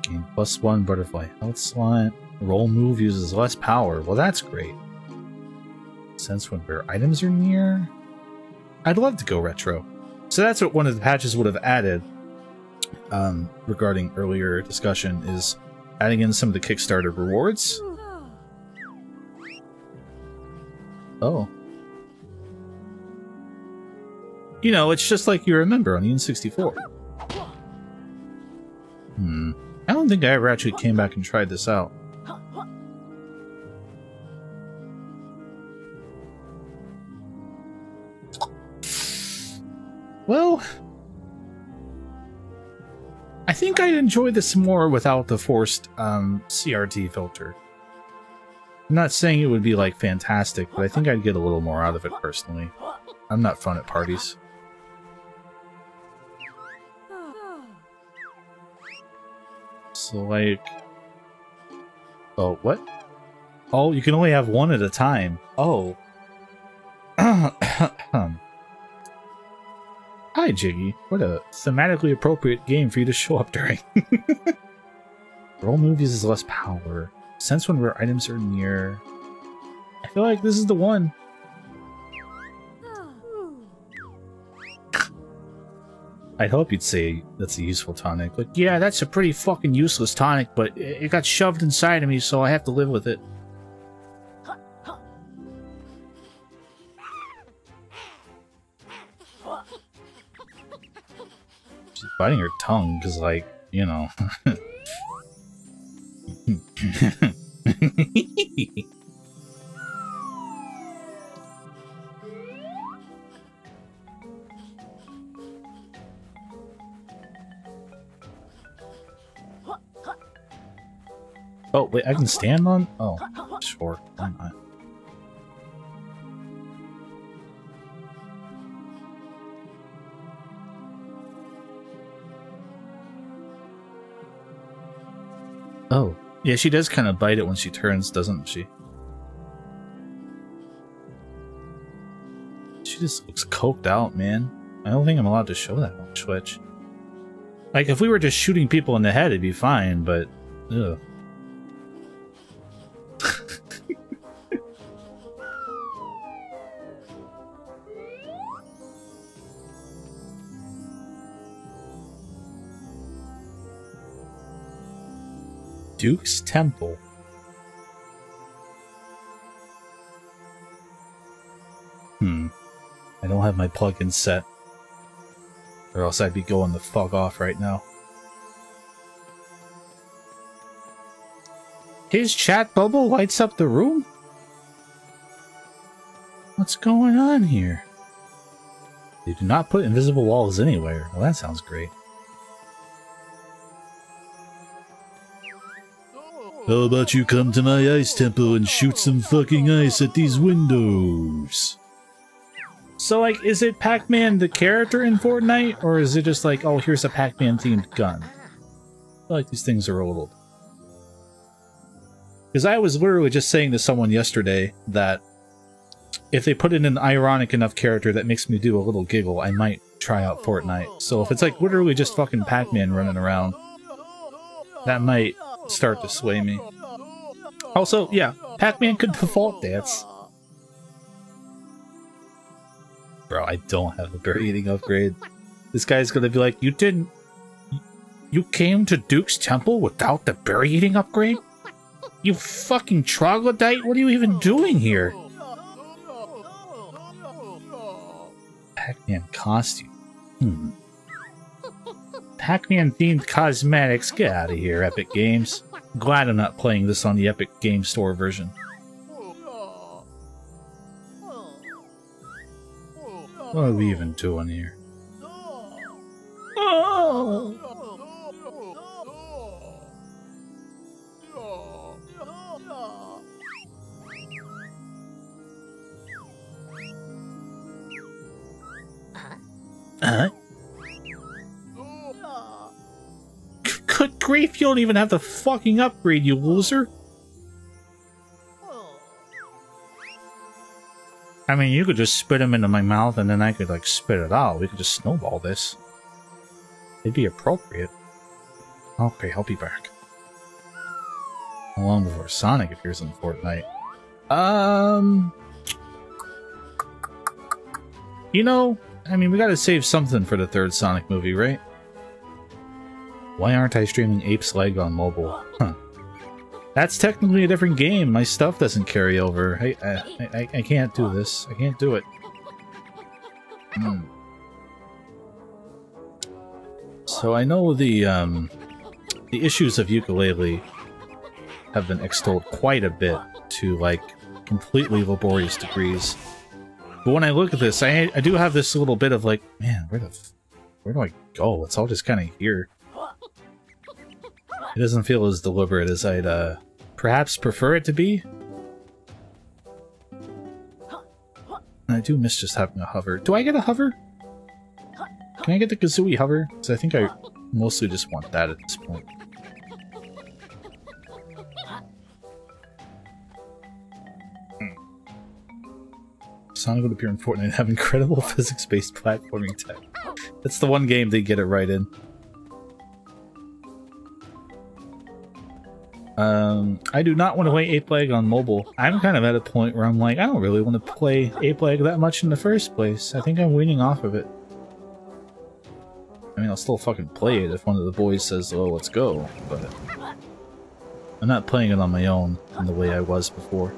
Gain plus one butterfly health slot. Roll move uses less power. Well, that's great. Sense when rare items are near. I'd love to go retro. So that's what one of the patches would have added um, regarding earlier discussion is adding in some of the Kickstarter rewards. Oh. You know, it's just like you remember on the N sixty-four. Hmm. I don't think I ever actually came back and tried this out. Well, I think I'd enjoy this more without the forced um, C R T filter. I'm not saying it would be, like, fantastic, but I think I'd get a little more out of it, personally. I'm not fun at parties. So, like... Oh, what? Oh, you can only have one at a time. Oh. Hi, Jiggy. What a thematically appropriate game for you to show up during. Roll movies is less power. Sense when rare items are near. I feel like this is the one. I'd hope you'd say that's a useful tonic. Like, yeah, that's a pretty fucking useless tonic, but it got shoved inside of me, so I have to live with it. She's biting her tongue, because, like, you know... Oh, wait, I can stand on? Oh, sure, why not? Oh. Yeah, she does kind of bite it when she turns, doesn't she? She just looks coked out, man. I don't think I'm allowed to show that on Twitch. Like, if we were just shooting people in the head, it'd be fine, but... Ugh. Duke's Temple. Hmm. I don't have my plugin set. Or else I'd be going the fuck off right now. His chat bubble lights up the room? What's going on here? They do not put invisible walls anywhere. Well, that sounds great. How about you come to my ice temple and shoot some fucking ice at these windows? So, like, is it Pac-Man the character in Fortnite, or is it just like, oh, here's a Pac-Man themed gun? I feel like these things are old. Because I was literally just saying to someone yesterday that if they put in an ironic enough character that makes me do a little giggle, I might try out Fortnite. So if it's like literally just fucking Pac-Man running around, that might start to sway me. Also, yeah, Pac-Man could default dance. Bro, I don't have a bird eating upgrade. This guy's gonna be like, you didn't... You came to Duke's Temple without the berry eating upgrade? You fucking troglodyte! What are you even doing here? Pac-Man costume. Hmm. Pac-Man themed cosmetics. Get out of here, Epic Games. I'm glad I'm not playing this on the Epic Game Store version. What are we even doing here? Oh. Uh-huh. Good grief, you don't even have the fucking upgrade, you loser. I mean, you could just spit him into my mouth and then I could, like, spit it out. We could just snowball this. It'd be appropriate. Okay, I'll be back. How long before Sonic appears in Fortnite? Um... You know... I mean, we gotta save something for the third Sonic movie, right? Why aren't I streaming Ape's Leg on mobile? Huh. That's technically a different game. My stuff doesn't carry over. I I, I, I can't do this. I can't do it. Mm. So I know the um, the issues of Yooka-Laylee have been extolled quite a bit to, like, completely laborious degrees. But when I look at this, I, I do have this little bit of like, man, where the f where do I go? It's all just kind of here. It doesn't feel as deliberate as I'd uh, perhaps prefer it to be. And I do miss just having a hover. Do I get a hover? Can I get the Kazooie hover? Because I think I mostly just want that at this point. Sonic would appear in Fortnite and have incredible physics-based platforming tech. That's the one game they get it right in. Um, I do not want to play Ape Leg on mobile. I'm kind of at a point where I'm like, I don't really want to play Ape Leg that much in the first place. I think I'm weaning off of it. I mean, I'll still fucking play it if one of the boys says, oh, let's go, but... I'm not playing it on my own in the way I was before.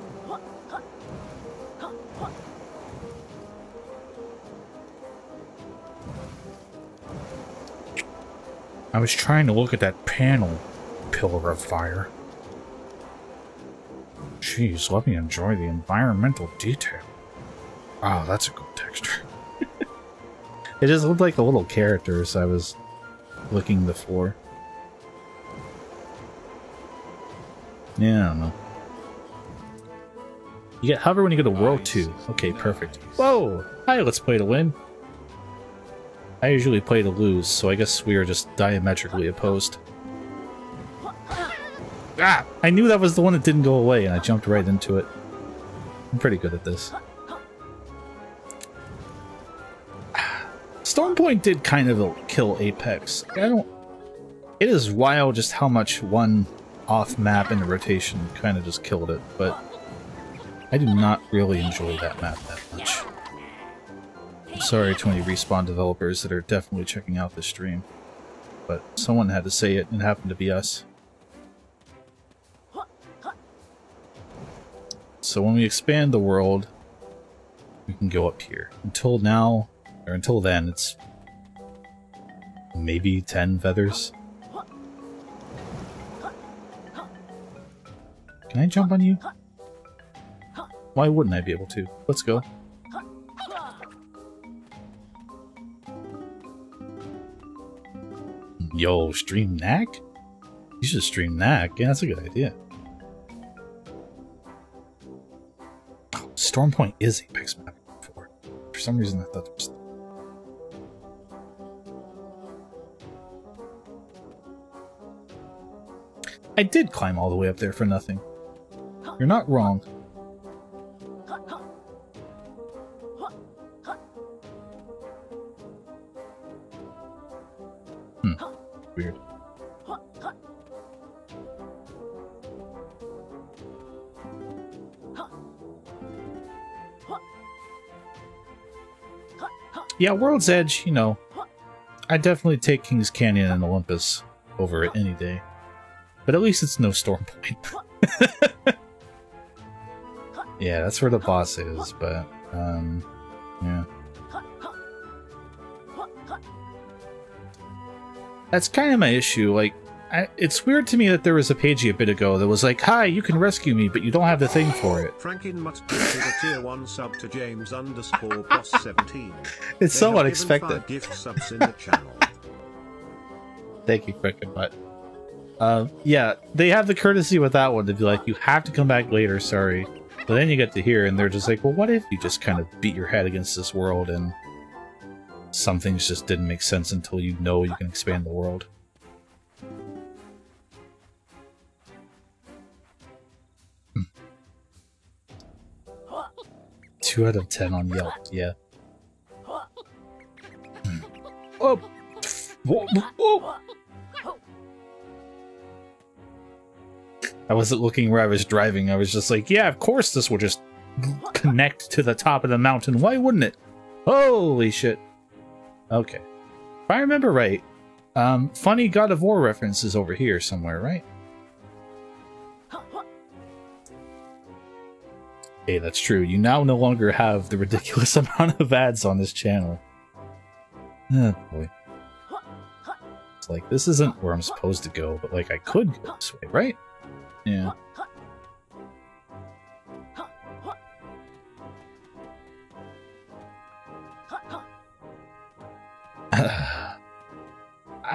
I was trying to look at that panel, Pillar of Fire. Jeez, let me enjoy the environmental detail. Wow, that's a cool texture. It just looked like a little character as I was licking the floor. Yeah, I don't know. You get hover when you go to World two. Okay, perfect. Whoa! Hi, let's play to win. I usually play to lose, so I guess we are just diametrically opposed. Ah! I knew that was the one that didn't go away, and I jumped right into it. I'm pretty good at this. Stormpoint did kind of kill Apex. I don't... It is wild just how much one off-map in the rotation kind of just killed it, but... I do not really enjoy that map that much. I'm sorry to any Respawn developers that are definitely checking out this stream, but someone had to say it, and it happened to be us. So when we expand the world, we can go up here. Until now, or until then, it's maybe ten feathers. Can I jump on you? Why wouldn't I be able to? Let's go. Yo, stream Knack? You should stream Knack. Yeah, that's a good idea. Stormpoint is Apex map four. For some reason, I thought it was. I did climb all the way up there for nothing. You're not wrong. Hmm. Weird. Yeah, World's Edge, you know, I definitely take King's Canyon and Olympus over it any day. But at least it's no Stormpoint. Yeah, that's where the boss is, but, um, yeah. That's kind of my issue, like, I, it's weird to me that there was a pagey a bit ago that was like, hi, you can rescue me, but you don't have the thing for it. Frankenmutt gifted a tier one sub to James underscore boss seventeen. It's they so unexpected. Gift subs in the channel. Thank you, Frankenmutt. Uh, yeah, they have the courtesy with that one to be like, you have to come back later, sorry. But then you get to here, and they're just like, well, what if you just kind of beat your head against this world, and some things just didn't make sense until you know you can expand the world. Two out of ten on Yelp, yeah. Oh! Whoa, whoa. I wasn't looking where I was driving, I was just like, yeah, of course this will just connect to the top of the mountain, why wouldn't it? Holy shit. Okay. If I remember right, um, funny God of War reference is over here somewhere, right? Hey, that's true. You now no longer have the ridiculous amount of ads on this channel. Oh, boy. It's like, this isn't where I'm supposed to go, but, like, I could go this way, right? Yeah.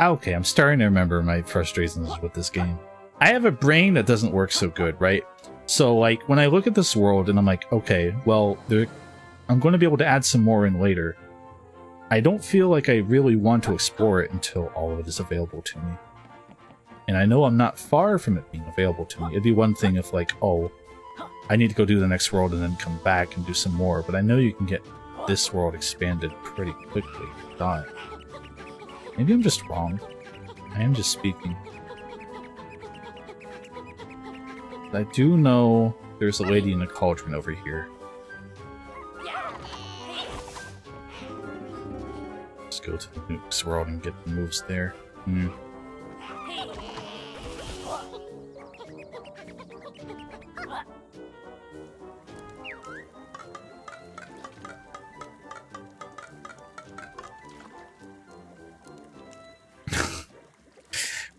Okay, I'm starting to remember my frustrations with this game. I have a brain that doesn't work so good, right? So, like, when I look at this world and I'm like, okay, well, there, I'm going to be able to add some more in later. I don't feel like I really want to explore it until all of it is available to me. And I know I'm not far from it being available to me. It'd be one thing if, like, oh, I need to go do the next world and then come back and do some more. But I know you can get this world expanded pretty quickly. Thought. Maybe I'm just wrong. I am just speaking. I do know there's a lady in a cauldron over here. Let's go to the Nuke's world and get the moves there. Hmm.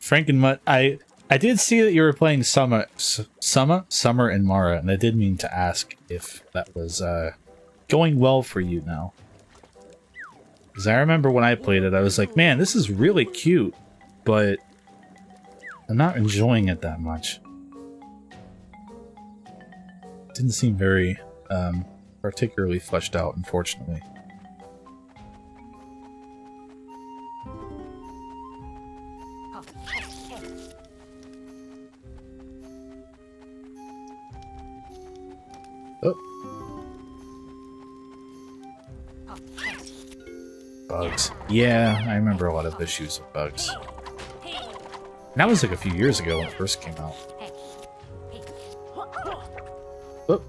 Frankenmutt, I I did see that you were playing Summer, Summer, Summer and Mara, and I did mean to ask if that was uh, going well for you now. Because I remember when I played it, I was like, man, this is really cute, but I'm not enjoying it that much. It didn't seem very um, particularly fleshed out, unfortunately. Oh. Bugs. Yeah, I remember a lot of issues with bugs. And that was like a few years ago when it first came out. Oh.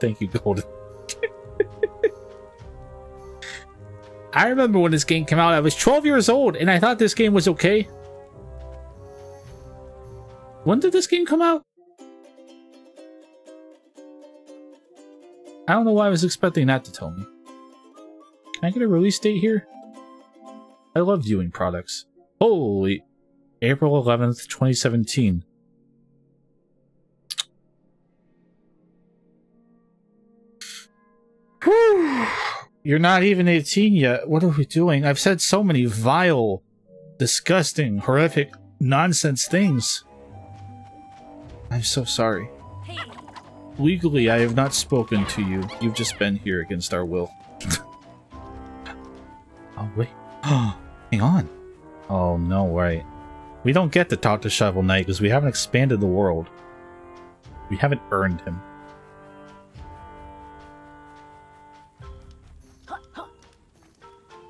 Thank you, Golden. I remember when this game came out, I was twelve years old and I thought this game was okay. When did this game come out? I don't know why I was expecting that to tell me. Can I get a release date here? I love viewing products. Holy... April eleventh, twenty seventeen. Whew! You're not even eighteen yet. What are we doing? I've said so many vile, disgusting, horrific... nonsense things. I'm so sorry. Hey. Legally, I have not spoken to you. You've just been here against our will. Oh, wait. Hang on. Oh, no, right. We don't get to talk to Shovel Knight because we haven't expanded the world. We haven't earned him.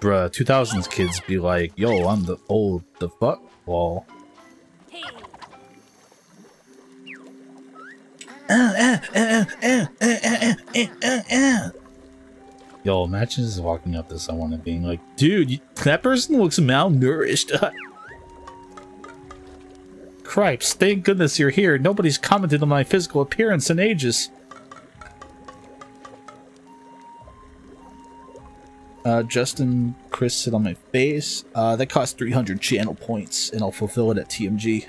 Bruh, two thousands kids be like, yo, I'm the old, the butt wall. Hey. Uh, uh, uh, uh, uh, uh, uh, uh, uh. Yo, imagine just walking up to someone and being like, dude, you, that person looks malnourished. Cripes, thank goodness you're here. Nobody's commented on my physical appearance in ages. Uh, Justin, Chris sit on my face. Uh, that costs three hundred channel points, and I'll fulfill it at T M G.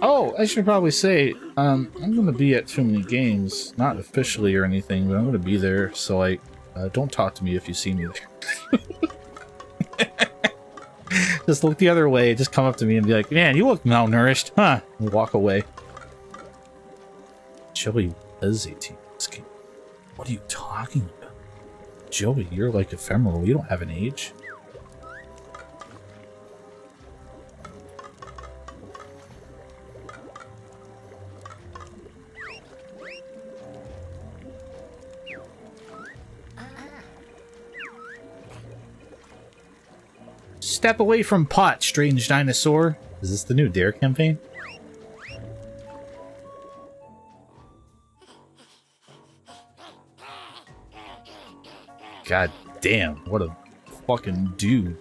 Oh, I should probably say, um, I'm gonna be at Too Many Games. Not officially or anything, but I'm gonna be there, so I... Uh, don't talk to me if you see me there. Just look the other way, just come up to me and be like, man, you look malnourished, huh? And walk away. Joey was eighteen. What are you talking about? Joey, you're like ephemeral. You don't have an age. Step away from pot, strange dinosaur. Is this the new D A R E campaign? God damn, what a fucking dude.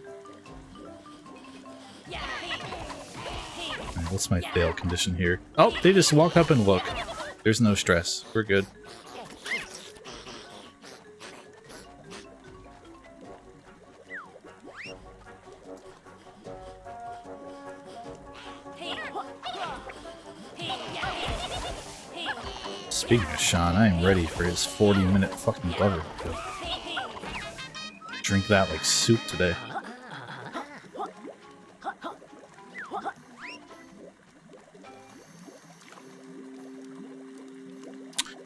Right, what's my fail condition here? Oh, they just walk up and look. There's no stress. We're good. Speaking of Sean, I am ready for his forty minute fucking butter. Drink that like soup today.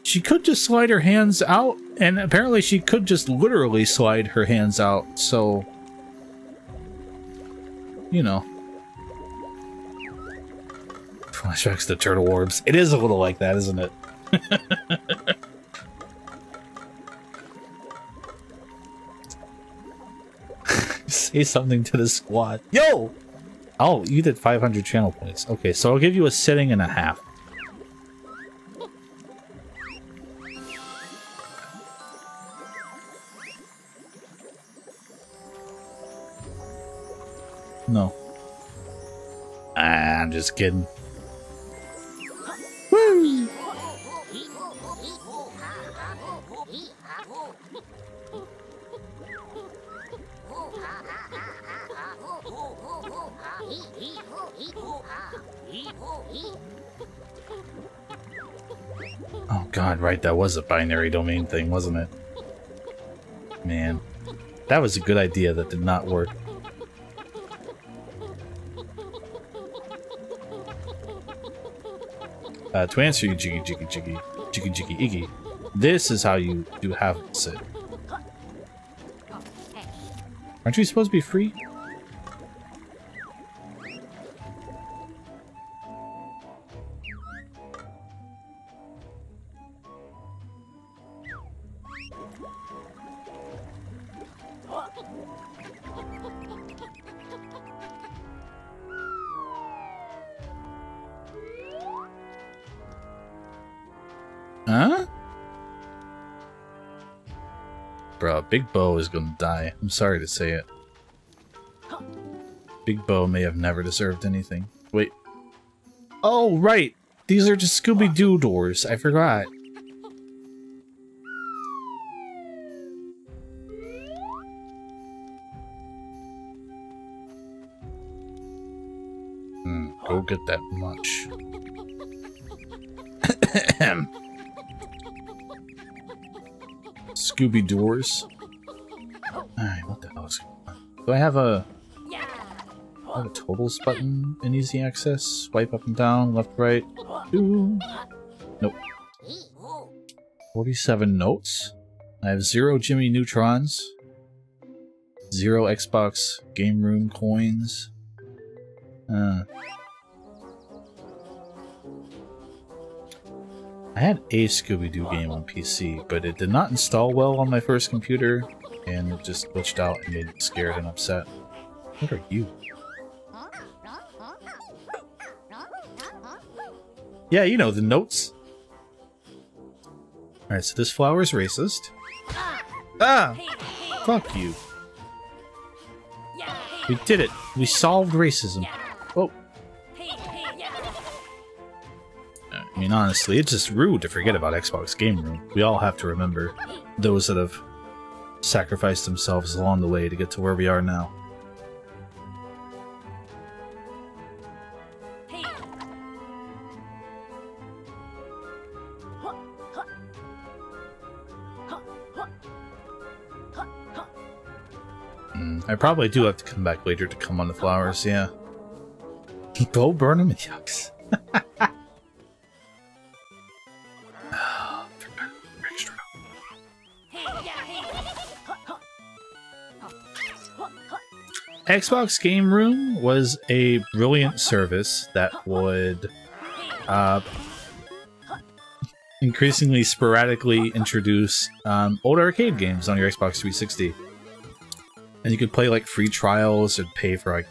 She could just slide her hands out, and apparently she could just literally slide her hands out, so... You know. Flashbacks to turtle orbs. It is a little like that, isn't it? Say something to the squad. Yo! Oh, you did five hundred channel points. Okay, so I'll give you a sitting and a half. No. Ah, I'm just kidding. Woo! Oh god, right, that was a binary domain thing, wasn't it? Man, that was a good idea that did not work. Uh, to answer you, Jiggy Jiggy Jiggy, Jiggy Jiggy Iggy, this is how you do have it sit. Aren't you supposed to be free? Huh? Bruh, Big Bo is gonna die. I'm sorry to say it. Big Bo may have never deserved anything. Wait. Oh, right! These are just Scooby-Doo doors. I forgot. Hmm, go get that much. Scooby doors. Alright, what the hell is going on? Do I have a... the totals button in easy access? Swipe up and down, left, right. Ooh. Nope. forty-seven notes. I have zero Jimmy Neutrons. Zero Xbox Game Room coins. Uh, I had a Scooby-Doo game on P C, but it did not install well on my first computer, and it just glitched out and made me scared and upset. What are you? Yeah, you know, the notes. Alright, so this flower is racist. Ah! Fuck you. We did it! We solved racism. Oh. I mean, honestly, it's just rude to forget about Xbox Game Room. We all have to remember those that have sacrificed themselves along the way to get to where we are now. I probably do have to come back later to come on the flowers, yeah. Go burn them and yucks. Extra. Xbox Game Room was a brilliant service that would uh, increasingly sporadically introduce um, old arcade games on your Xbox three sixty. And you could play like free trials and pay for like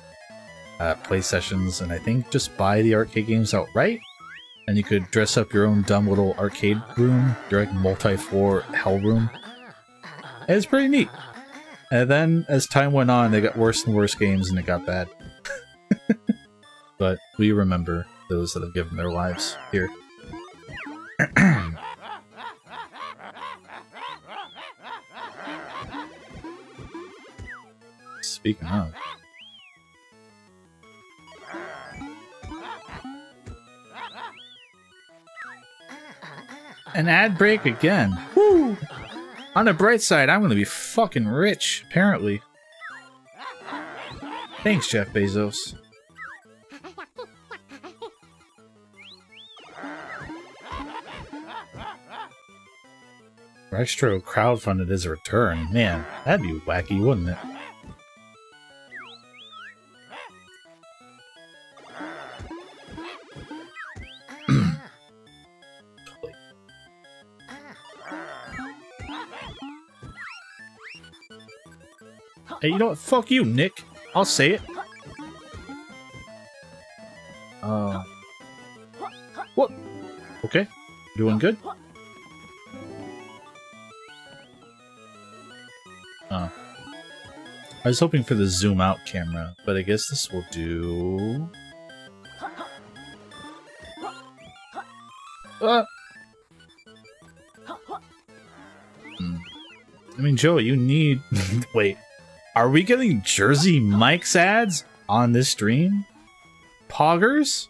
uh, play sessions, and I think just buy the arcade games outright. And you could dress up your own dumb little arcade room, your like multi-floor hell room. It was pretty neat. And then as time went on, they got worse and worse games, and it got bad. But we remember those that have given their lives here. Speaking of. An ad break again. Woo! On the bright side, I'm gonna be fucking rich, apparently. Thanks, Jeff Bezos. Rextro crowdfunded his return. Man, that'd be wacky, wouldn't it? Hey, you know what? Fuck you, Nick. I'll say it. Uh. What? Okay. Doing good? Uh. I was hoping for the zoom out camera, but I guess this will do. Uh. Hmm. I mean, Joey, you need. Wait. Are we getting Jersey Mike's ads on this stream? Poggers?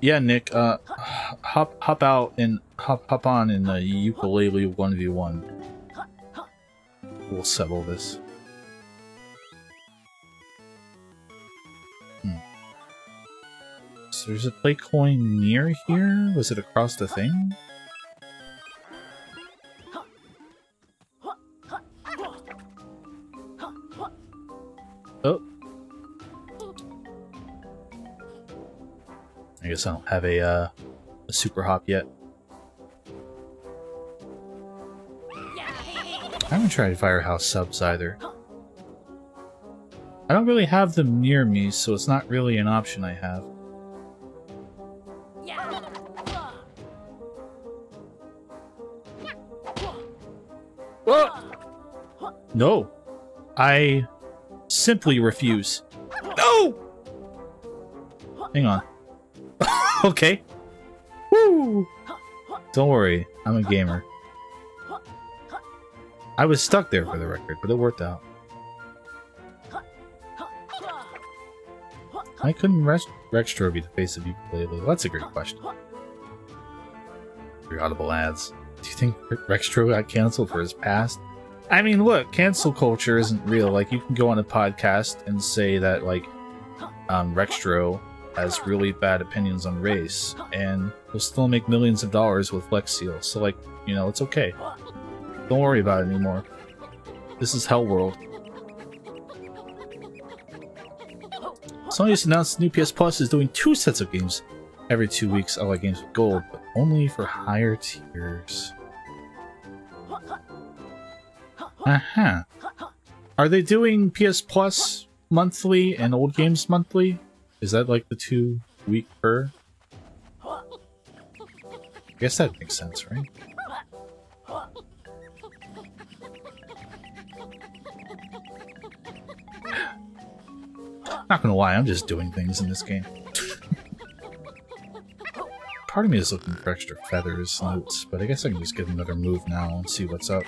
Yeah, Nick, uh, hop, hop out and hop, hop on in the Yooka-Laylee one v one. We'll settle this. Hmm. So there's a play coin near here? Was it across the thing? Oh. I guess I don't have a, uh, a super hop yet. I haven't tried Firehouse subs either. I don't really have them near me, so it's not really an option I have. Whoa! No. I... simply refuse. No! Hang on. Okay. Woo! Don't worry, I'm a gamer. I was stuck there for the record, but it worked out. Why couldn't Rextro be the face of Yooka-Laylee? Well, that's a great question. Your audible ads. Do you think Rextro got canceled for his past? I mean, look, cancel culture isn't real. Like, you can go on a podcast and say that, like, um, Rextro has really bad opinions on race, and he'll still make millions of dollars with Flex Seal. So, like, you know, it's okay. Don't worry about it anymore. This is Hell World. Sony just announced new P S Plus is doing two sets of games every two weeks. I like games with gold, but only for higher tiers. Uh-huh. Are they doing P S Plus monthly and old games monthly? Is that like the two week per? I guess that makes sense, right? Not gonna lie, I'm just doing things in this game. Part of me is looking for extra feathers, notes, but I guess I can just give another move now and see what's up.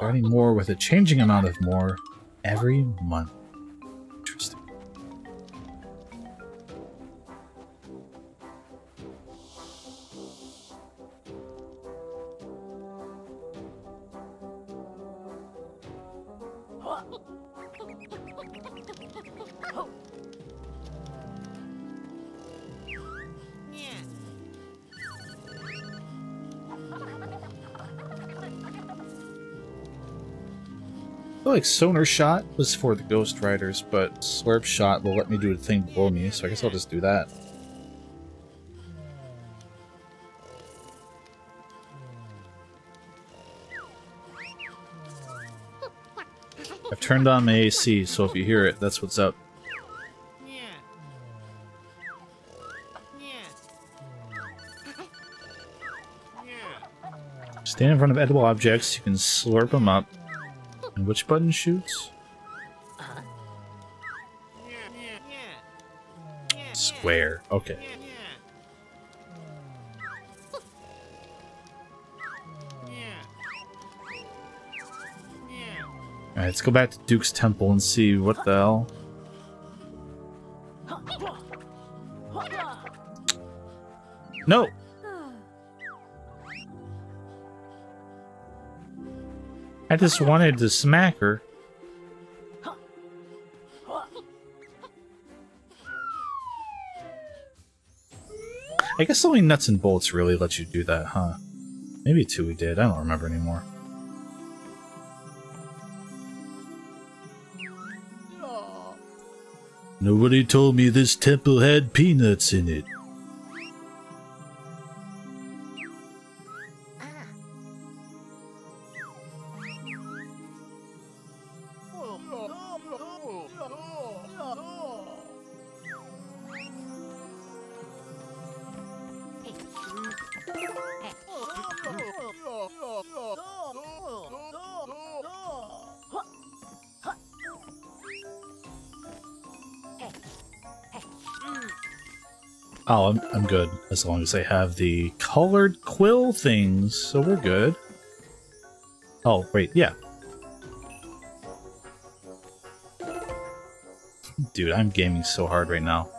Any more with a changing amount of more every month. Interesting. Like Sonar Shot was for the Ghost Riders, but Slurp Shot will let me do the thing below me, so I guess I'll just do that. I've turned on my A C, so if you hear it, that's what's up. Stand in front of edible objects, you can slurp them up. And which button shoots? Square. Okay. Alright, let's go back to Duke's Temple and see what the hell. No! I just wanted to smack her. I guess only Nuts and Bolts really let you do that, huh? Maybe Tooie did, I don't remember anymore. Nobody told me this temple had peanuts in it. Oh, I'm, I'm good, as long as they have the colored quill things, so we're good. Oh, wait, yeah. Dude, I'm gaming so hard right now.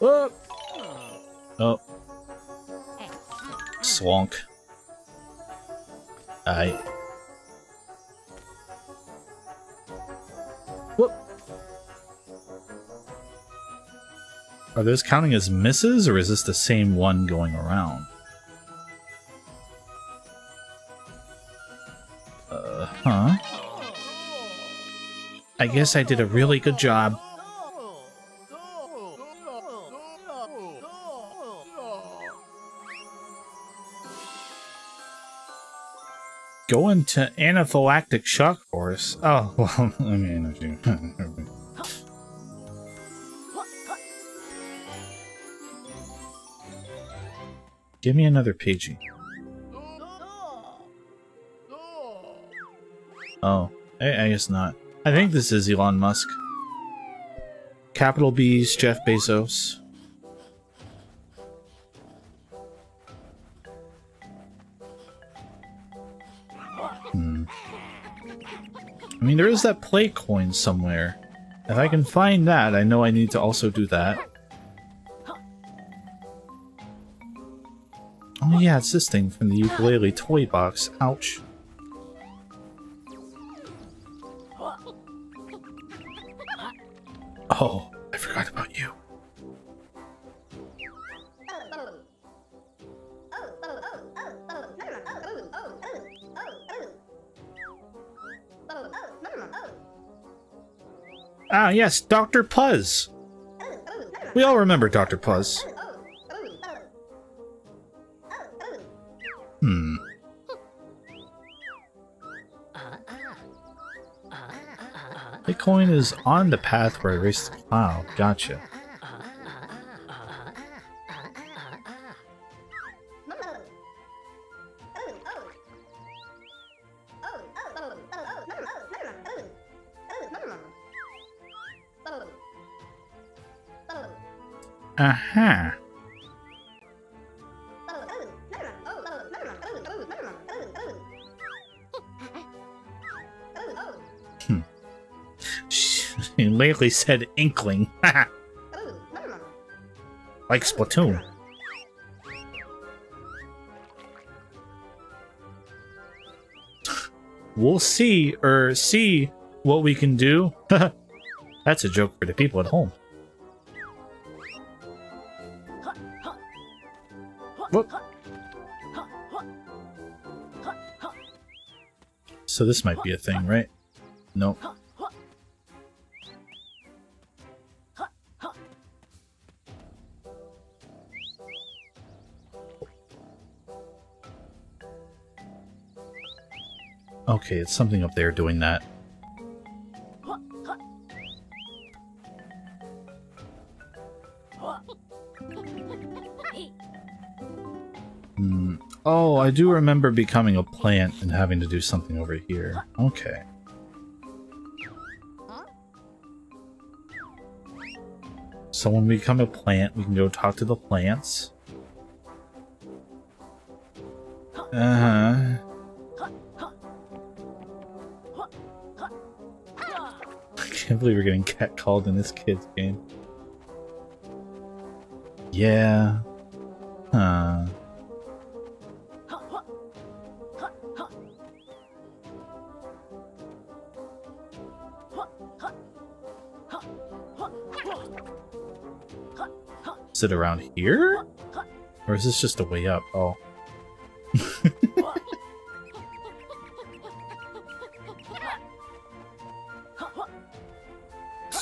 Oh! Oh. Slonk. I... Are those counting as misses, or is this the same one going around? Uh, huh. I guess I did a really good job. Going to anaphylactic shock force? Oh, well, I mean... Give me another P G. Oh, I, I guess not. I think this is Elon Musk. Capital B's Jeff Bezos. Hmm. I mean, there is that play coin somewhere. If I can find that, I know I need to also do that. Oh yeah, it's this thing from the Yooka-Laylee toy box. Ouch. Oh, I forgot about you. Ah, yes, Doctor Puzz. We all remember Doctor Puzz. Hmm. Bitcoin is on the path where I raced the cloud. Gotcha. Aha. Hmm. She lately said inkling. Like Splatoon. We'll see, er, see what we can do. That's a joke for the people at home. Whoop. So this might be a thing, right? Nope. Okay, it's something up there doing that. Oh, I do remember becoming a plant and having to do something over here. Okay. So when we become a plant, we can go talk to the plants. Uh-huh. I can't believe we're getting catcalled in this kid's game. Yeah. Huh. Is it around here? Or is this just a way up? Oh.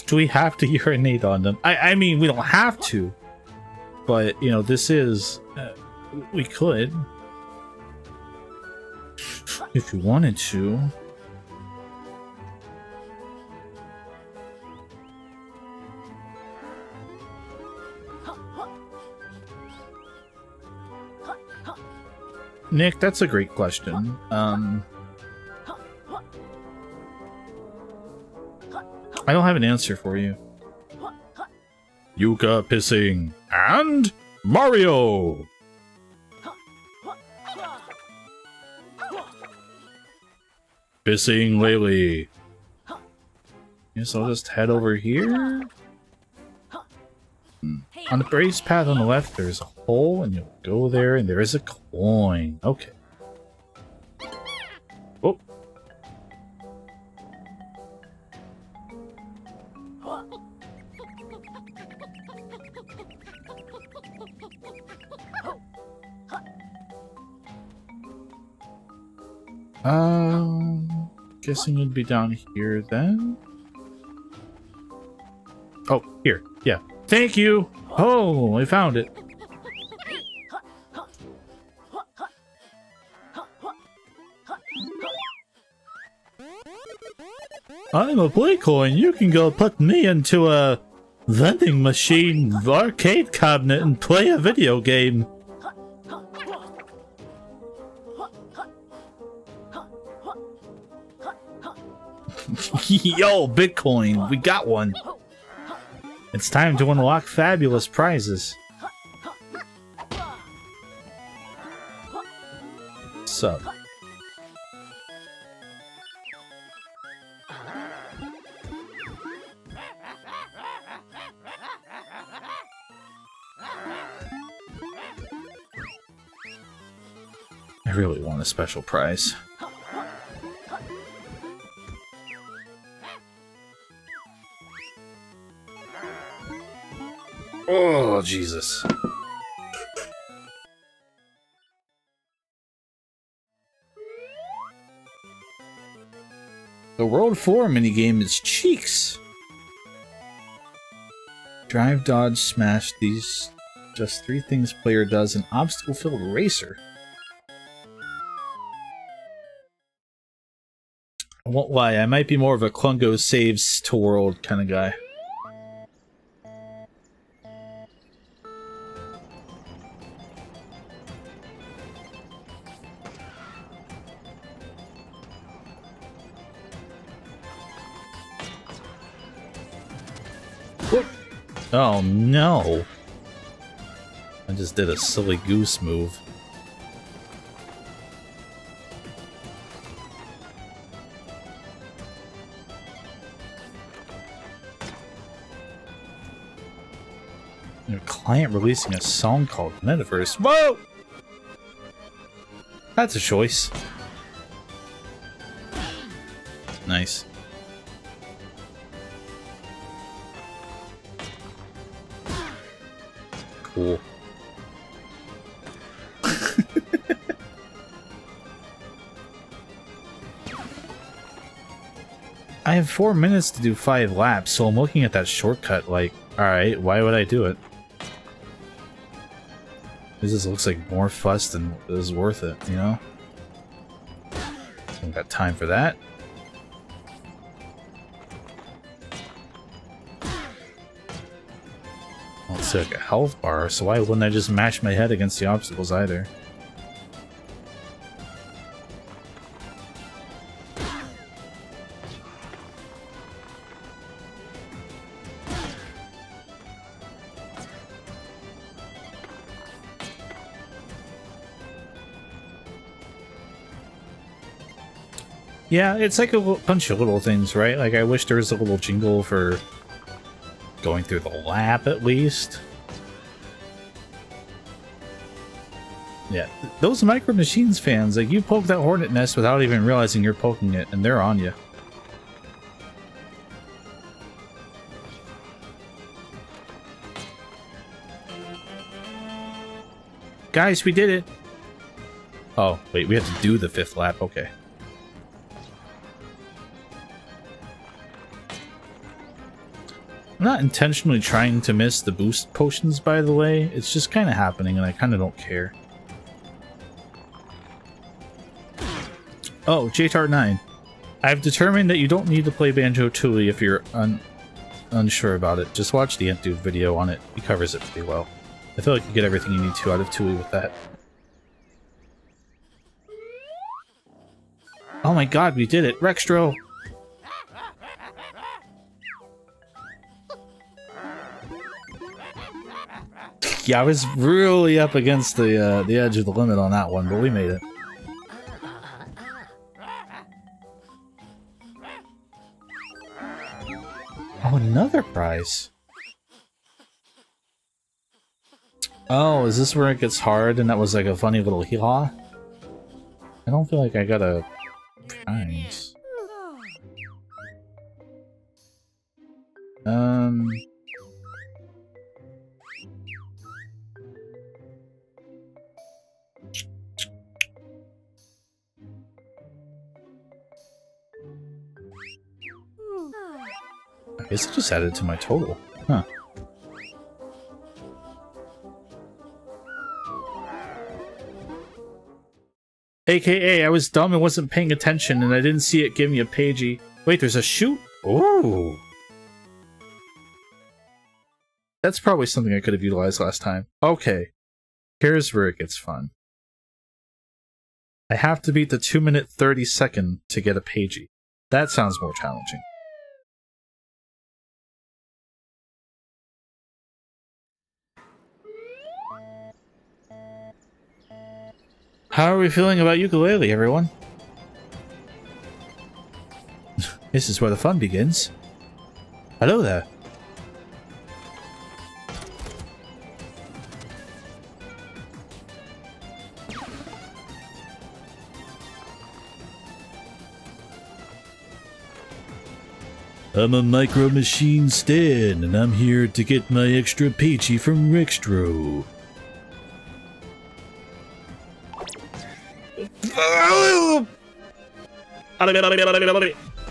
Do we have to urinate on them? I, I mean, we don't have to. But, you know, this is... Uh, we could. If you wanted to. Nick, that's a great question. Um, I don't have an answer for you. Yuka pissing and Mario! Pissing Laylee. Guess I'll just head over here. On the raised path on the left, there's a hole, and you'll go there, and there is a coin. Okay. Oh. Um, guessing it'd be down here then. Oh, here. Yeah. Thank you! Oh, I found it. I'm a Playcoin. You can go put me into a vending machine arcade cabinet and play a video game. Yo, Bitcoin, we got one. It's time to unlock fabulous prizes. Sub. I really want a special prize. Oh, Jesus. The World four minigame is Cheeks. Drive, dodge, smash. These just three things player does in obstacle-filled racer. I won't lie, I might be more of a Clungo saves to world kind of guy. Oh no! I just did a silly goose move. Your client releasing a song called Metaverse. Whoa! That's a choice. Nice. Cool. I have four minutes to do five laps, so I'm looking at that shortcut like, alright, why would I do it? This just looks like more fuss than is worth it, you know? I haven't got time for that. Like a health bar, so why wouldn't I just mash my head against the obstacles either? Yeah, it's like a bunch of little things, right? Like, I wish there was a little jingle for going through the lap, at least. Yeah, those Micro Machines fans, like, you poke that hornet nest without even realizing you're poking it, and they're on you. Guys, we did it! Oh, wait, we have to do the fifth lap, okay. I'm not intentionally trying to miss the boost potions, by the way. It's just kind of happening, and I kind of don't care. Oh, J TAR eight. I've determined that you don't need to play Banjo-Tooie if you're un unsure about it. Just watch the Ant-Dude video on it. He covers it pretty well. I feel like you get everything you need to out of Tooie with that. Oh my god, we did it! Rextro! Yeah, I was really up against the uh, the edge of the limit on that one, but we made it. Oh, another prize. Oh, is this where it gets hard and that was like a funny little hee-haw? I don't feel like I got a prize. Um... I guess I just added to my total, huh? A K A I was dumb and wasn't paying attention, and I didn't see it give me a pagey. Wait, there's a shoot? Ooh! That's probably something I could have utilized last time. Okay, here's where it gets fun. I have to beat the two minute thirty second to get a pagey. That sounds more challenging. How are we feeling about Yooka-Laylee, everyone? This is where the fun begins. Hello there. I'm a Micro Machine Stan, and I'm here to get my extra peachy from Rextro.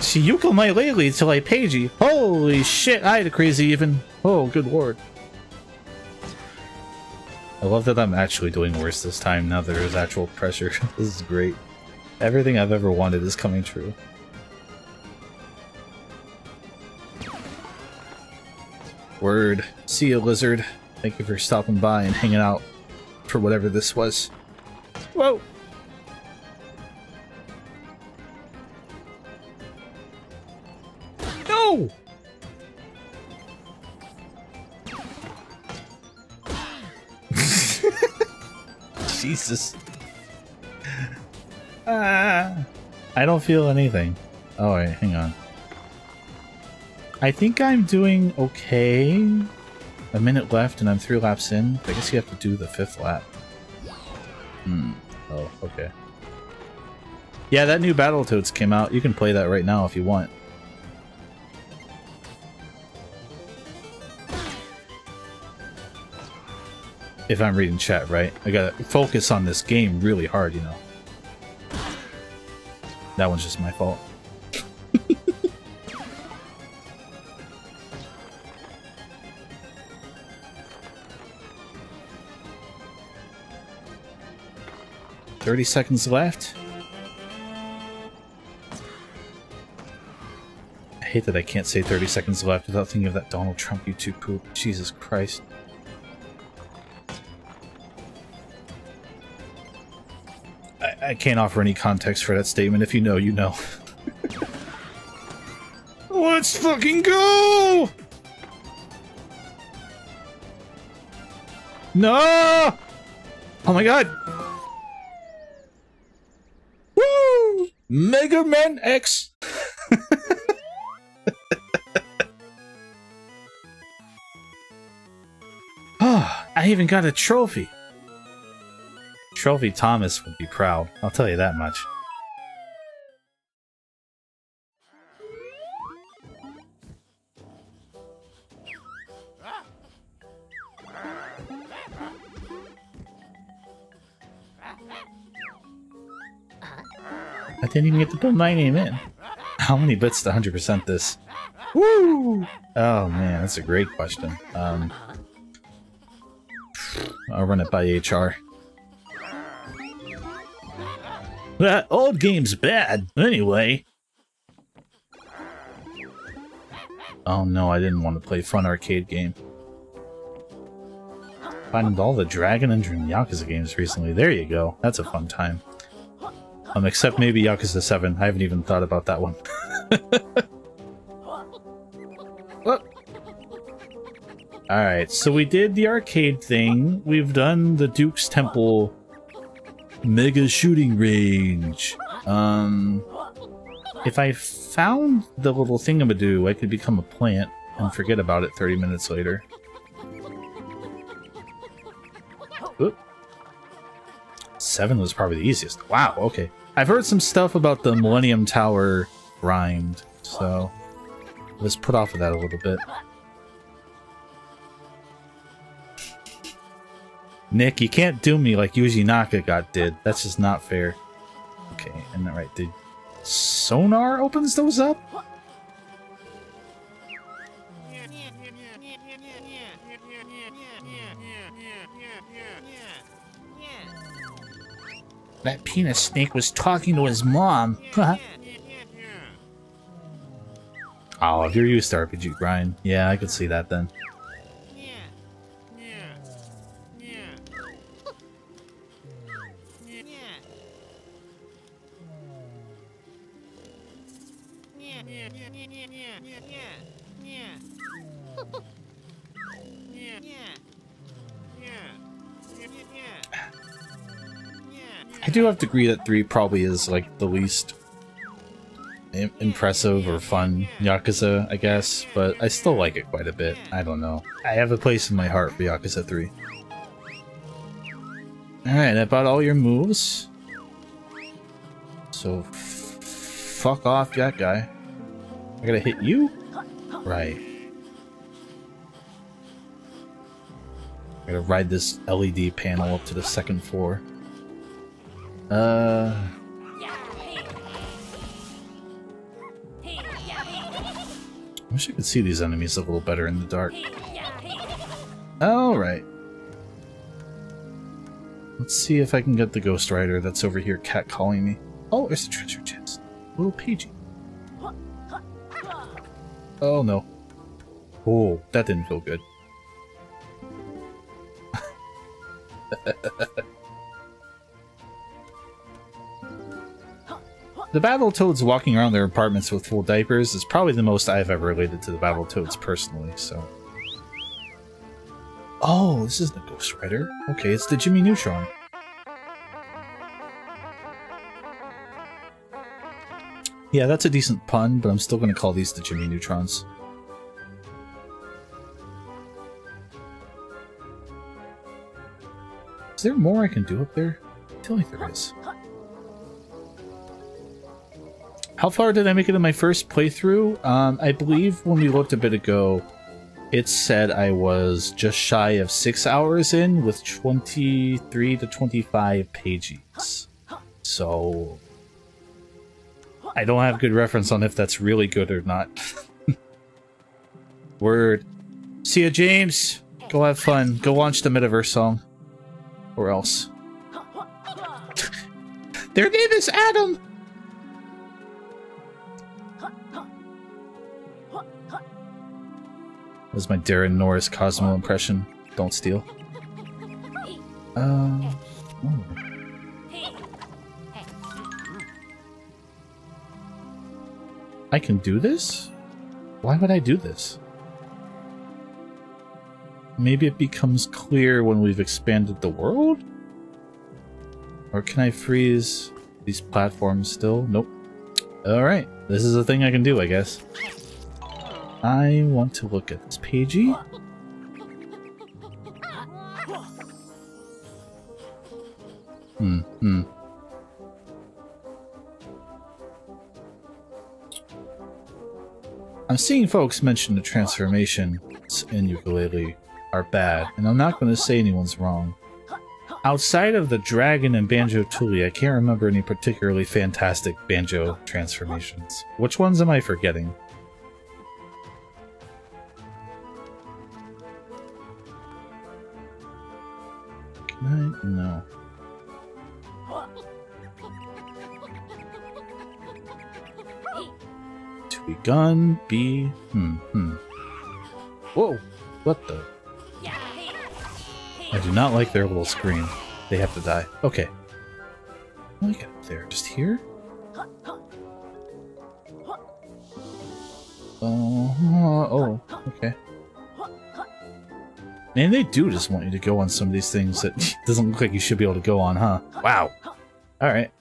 She Yooka-Laylee till I pagey. Holy shit, I had a crazy even. Oh, good lord. I love that I'm actually doing worse this time now that there is actual pressure. This is great. Everything I've ever wanted is coming true. Word. See ya, Lizard. Thank you for stopping by and hanging out for whatever this was. Whoa! No! Jesus. Ah, I don't feel anything. Oh, all right, hang on. I think I'm doing okay. A minute left and I'm three laps in. I guess you have to do the fifth lap. Hmm. Oh, okay. Yeah, that new Battletoads came out. You can play that right now if you want. If I'm reading chat right. I gotta focus on this game really hard, you know. That one's just my fault. Thirty seconds left. I hate that I can't say thirty seconds left without thinking of that Donald Trump YouTube poop. Jesus Christ. I can't offer any context for that statement. If you know, you know. Let's fucking go! No! Oh my god! Woo! Mega Man X! Oh, I even got a trophy. Trophy Thomas would be proud, I'll tell you that much. I didn't even get to put my name in. How many bits to one hundred percent this? Woo! Oh man, that's a great question. Um, I'll run it by H R. That old game's bad, anyway. Oh no, I didn't want to play fun arcade game. Finding all the Dragon and Yakuza games recently. There you go. That's a fun time. Um, except maybe Yakuza seven. I haven't even thought about that one. Alright, so we did the arcade thing. We've done the Duke's Temple... Mega shooting range. Um, if I found the little thingamadoo, I could become a plant and forget about it thirty minutes later. Oop. Seven was probably the easiest. Wow, okay. I've heard some stuff about the Millennium Tower grind, so let's put off of that a little bit. Nick, you can't do me like Yuji Naka got did. That's just not fair. Okay, and alright, did Sonar opens those up? That penis snake was talking to his mom. Oh, if you're used to R P G grind. Yeah, I could see that then. I do have to agree that three probably is like the least im impressive or fun Yakuza, I guess, but I still like it quite a bit. I don't know. I have a place in my heart for Yakuza three. Alright, I bought all your moves. So, f fuck off, that guy. I gotta hit you? Right. I gotta ride this L E D panel up to the second floor. Uh... I wish I could see these enemies a little better in the dark. Alright. Let's see if I can get the Ghost Rider that's over here catcalling me. Oh, there's a treasure chest. Little P G. Oh no. Oh, that didn't feel good. The Battletoads walking around their apartments with full diapers is probably the most I've ever related to the Battletoads personally, so... Oh, this is the Ghost Rider. Okay, it's the Jimmy Neutron. Yeah, that's a decent pun, but I'm still going to call these the Jimmy Neutrons. Is there more I can do up there? Tell me there is. How far did I make it in my first playthrough? Um, I believe when we looked a bit ago, it said I was just shy of six hours in with twenty-three to twenty-five pages. So... I don't have good reference on if that's really good or not. Word. See ya, James! Go have fun. Go launch the Metaverse song. Or else. Their name is Adam! That was my Darren Norris Cosmo impression. Don't steal. Uh, oh. I can do this? Why would I do this? Maybe it becomes clear when we've expanded the world? Or can I freeze these platforms still? Nope. Alright, this is a thing I can do, I guess. I want to look at this pagey. Hmm, hmm. I'm seeing folks mention the transformations in Yooka-Laylee are bad, and I'm not going to say anyone's wrong. Outside of the dragon and Banjo-Tooie, I can't remember any particularly fantastic Banjo transformations. Which ones am I forgetting? Can I? No. Tooie gun, B. Hmm, hmm. Whoa! What the? I do not like their little screen. They have to die. Okay. What do I get up there? Just here? Oh, oh, okay. Man, they do just want you to go on some of these things that doesn't look like you should be able to go on, huh? Wow. Alright.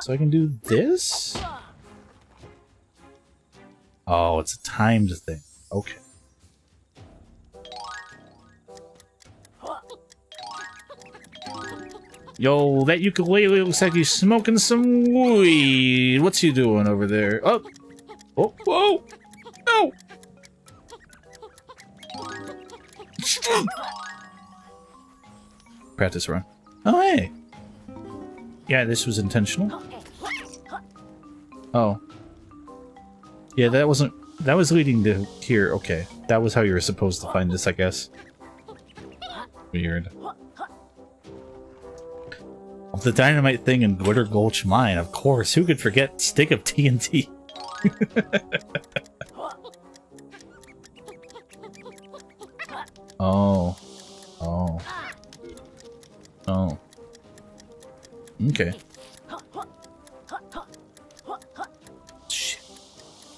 So I can do this? Oh, it's a timed thing. Okay. Yo, that Yooka-Laylee looks like he's smoking some weed. What's he doing over there? Oh! Oh, whoa! No! Practice run. Oh, hey! Yeah, this was intentional. Oh. Yeah, that wasn't... That was leading to here. Okay. That was how you were supposed to find this, I guess. Weird. Oh, the dynamite thing in Glitter Gulch Mine, of course. Who could forget Stick of T N T? Oh. Oh. Oh. Okay. Shit.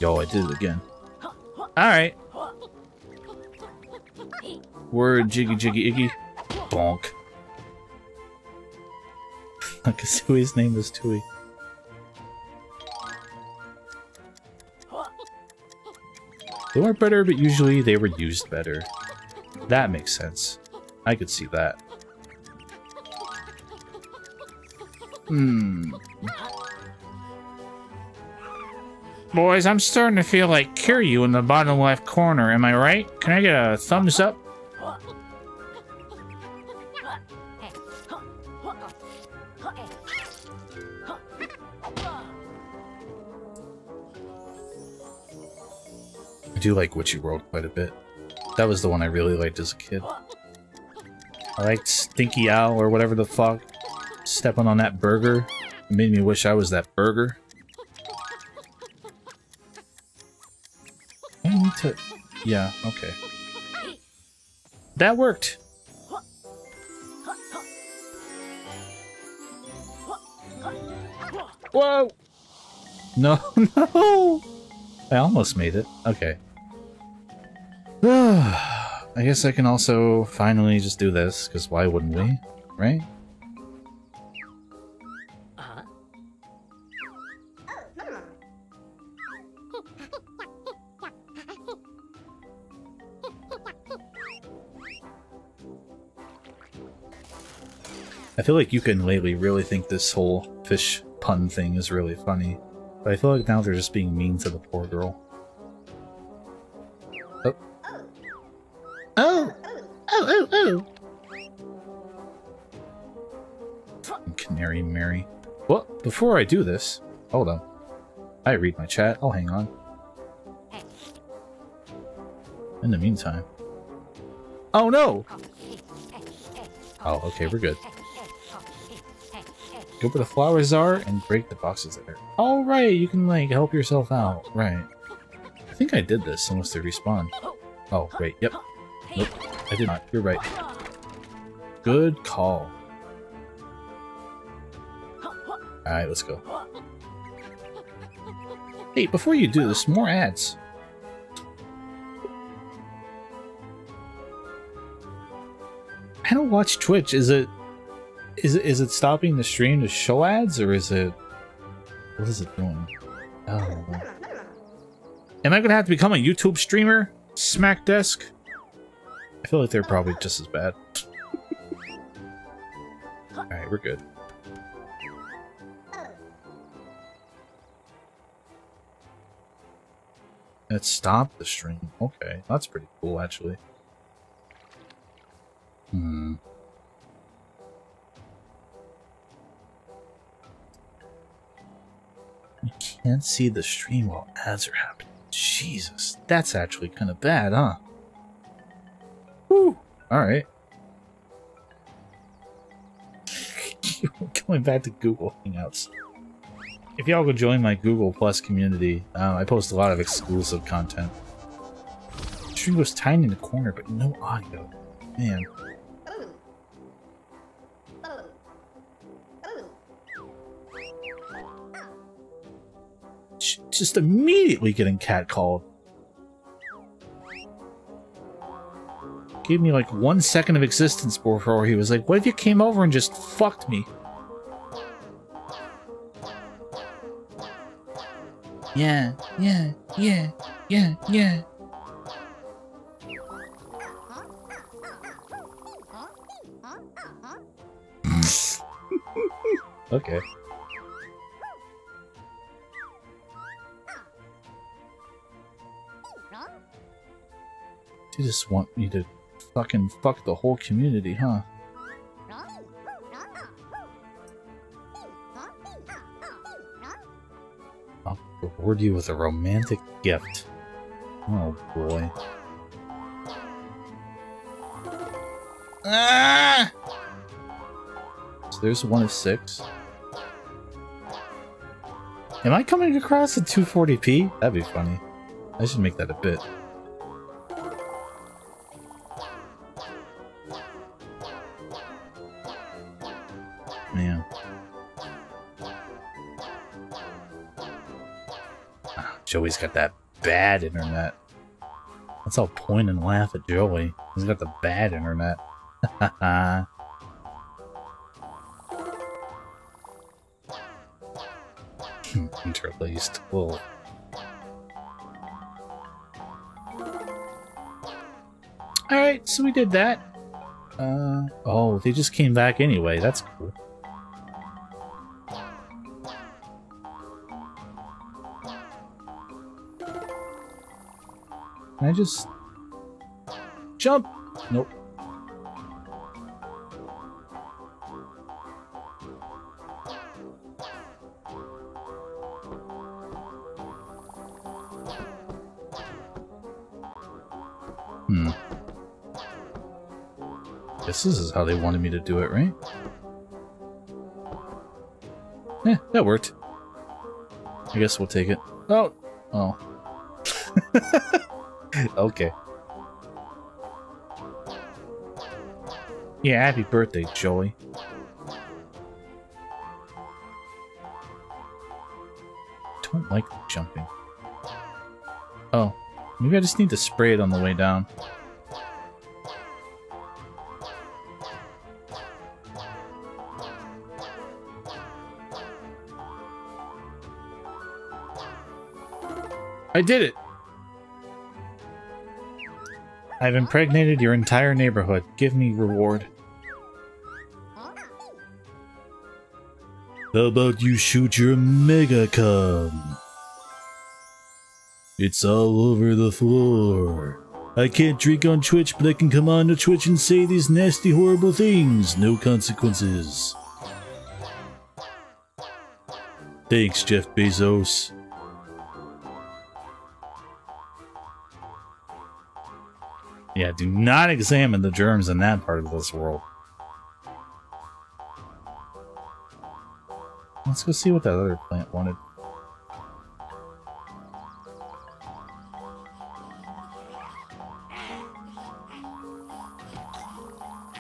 Yo, I did it again. Alright. Word, jiggy jiggy iggy. Bonk. Kasui's name is Tooie. They weren't better, but usually they were used better. That makes sense. I could see that. Hmm. Boys, I'm starting to feel like Kiryu in the bottom left corner, am I right? Can I get a thumbs up? I do like Witchy World quite a bit. That was the one I really liked as a kid. I liked Stinky Owl or whatever the fuck. Stepping on that burger. It made me wish I was that burger. I need to... Yeah, okay. That worked! Whoa! No, no! I almost made it. Okay. I guess I can also finally just do this, because why wouldn't we? Right? I feel like Yooka-Laylee really think this whole fish pun thing is really funny. But I feel like now they're just being mean to the poor girl. Oh. Oh! Oh, oh, oh! Canary Mary. Well, before I do this... Hold on. I read my chat. I'll hang on. In the meantime... Oh, no! Oh, okay, we're good. Go where the flowers are and break the boxes there. All right, you can like help yourself out, right? I think I did this unless they respawn. Oh wait, yep. Nope, I did not. You're right. Good call. All right, let's go. Hey, before you do this, more ads. I don't watch Twitch. Is it? Is it, is it stopping the stream to show ads, or is it... What is it doing? Oh. Am I gonna have to become a YouTube streamer? Smack Desk? I feel like they're probably just as bad. Alright, we're good. It stopped the stream. Okay, that's pretty cool, actually. Hmm... You can't see the stream while ads are happening. Jesus, that's actually kind of bad, huh? Woo! Alright. Going back to Google Hangouts. If y'all could join my Google Plus community, um, I post a lot of exclusive content. The stream was tiny in the corner, but no audio. Man. Just immediately getting catcalled. Gave me like one second of existence before he was like, what if you came over and just fucked me? Yeah, yeah, yeah, yeah, yeah. Okay. You just want me to fucking fuck the whole community, huh? I'll reward you with a romantic gift. Oh boy. Ah! So there's one of six. Am I coming across at two forty p? That'd be funny. I should make that a bit. Man. Ah, Joey's got that bad internet. Let's all point and laugh at Joey. He's got the bad internet. Haha. Interlaced. Whoa. Alright, so we did that. Uh, oh, they just came back anyway. That's cool. Can I just jump? Nope. Hmm. Guess this is how they wanted me to do it, right? Eh, that worked. I guess we'll take it. Oh! Oh. Okay. Yeah, happy birthday, Joey. Don't like the jumping. Oh. Maybe I just need to spray it on the way down. I did it! I've impregnated your entire neighborhood. Give me reward. How about you shoot your megacom? It's all over the floor. I can't drink on Twitch, but I can come on to Twitch and say these nasty, horrible things. No consequences. Thanks, Jeff Bezos. Yeah, do not examine the germs in that part of this world. Let's go see what that other plant wanted.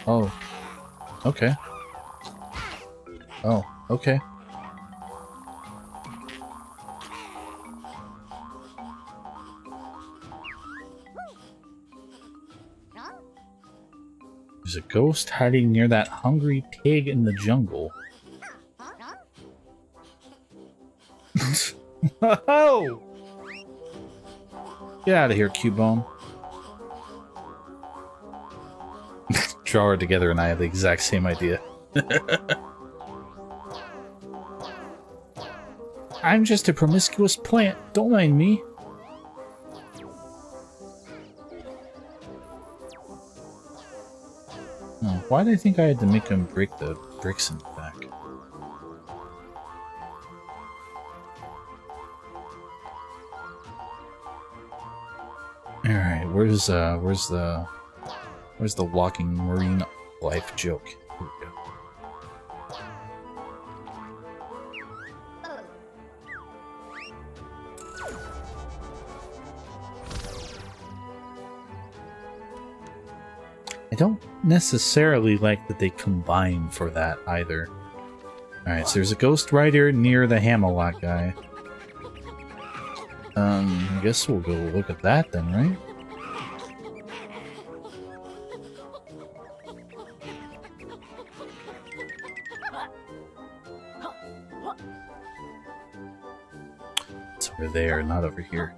Oh. Okay. Oh, okay. There's a ghost hiding near that hungry pig in the jungle. Oh! Get out of here, Cubone. Drawer together and I have the exact same idea. I'm just a promiscuous plant, don't mind me. Oh, why did I think I had to make him break the bricks in the back? Alright, where's uh where's the Where's the walking marine life joke? Here we go. I don't necessarily like that they combine for that either. Alright, so there's a ghost right here near the Hammerlock guy. Um, I guess we'll go look at that then, right? There, not over here.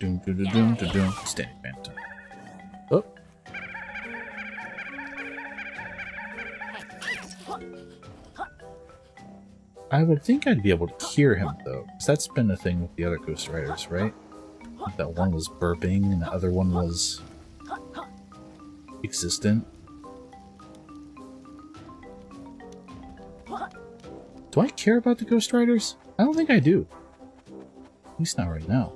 Doom, doom, doom, doom, doom, doom. Snake Phantom. Oh. I would think I'd be able to hear him, though, because that's been a thing with the other Ghost Riders, right? That one was burping, and the other one was existent. Do I care about the Ghost Riders? I don't think I do. At least not right now.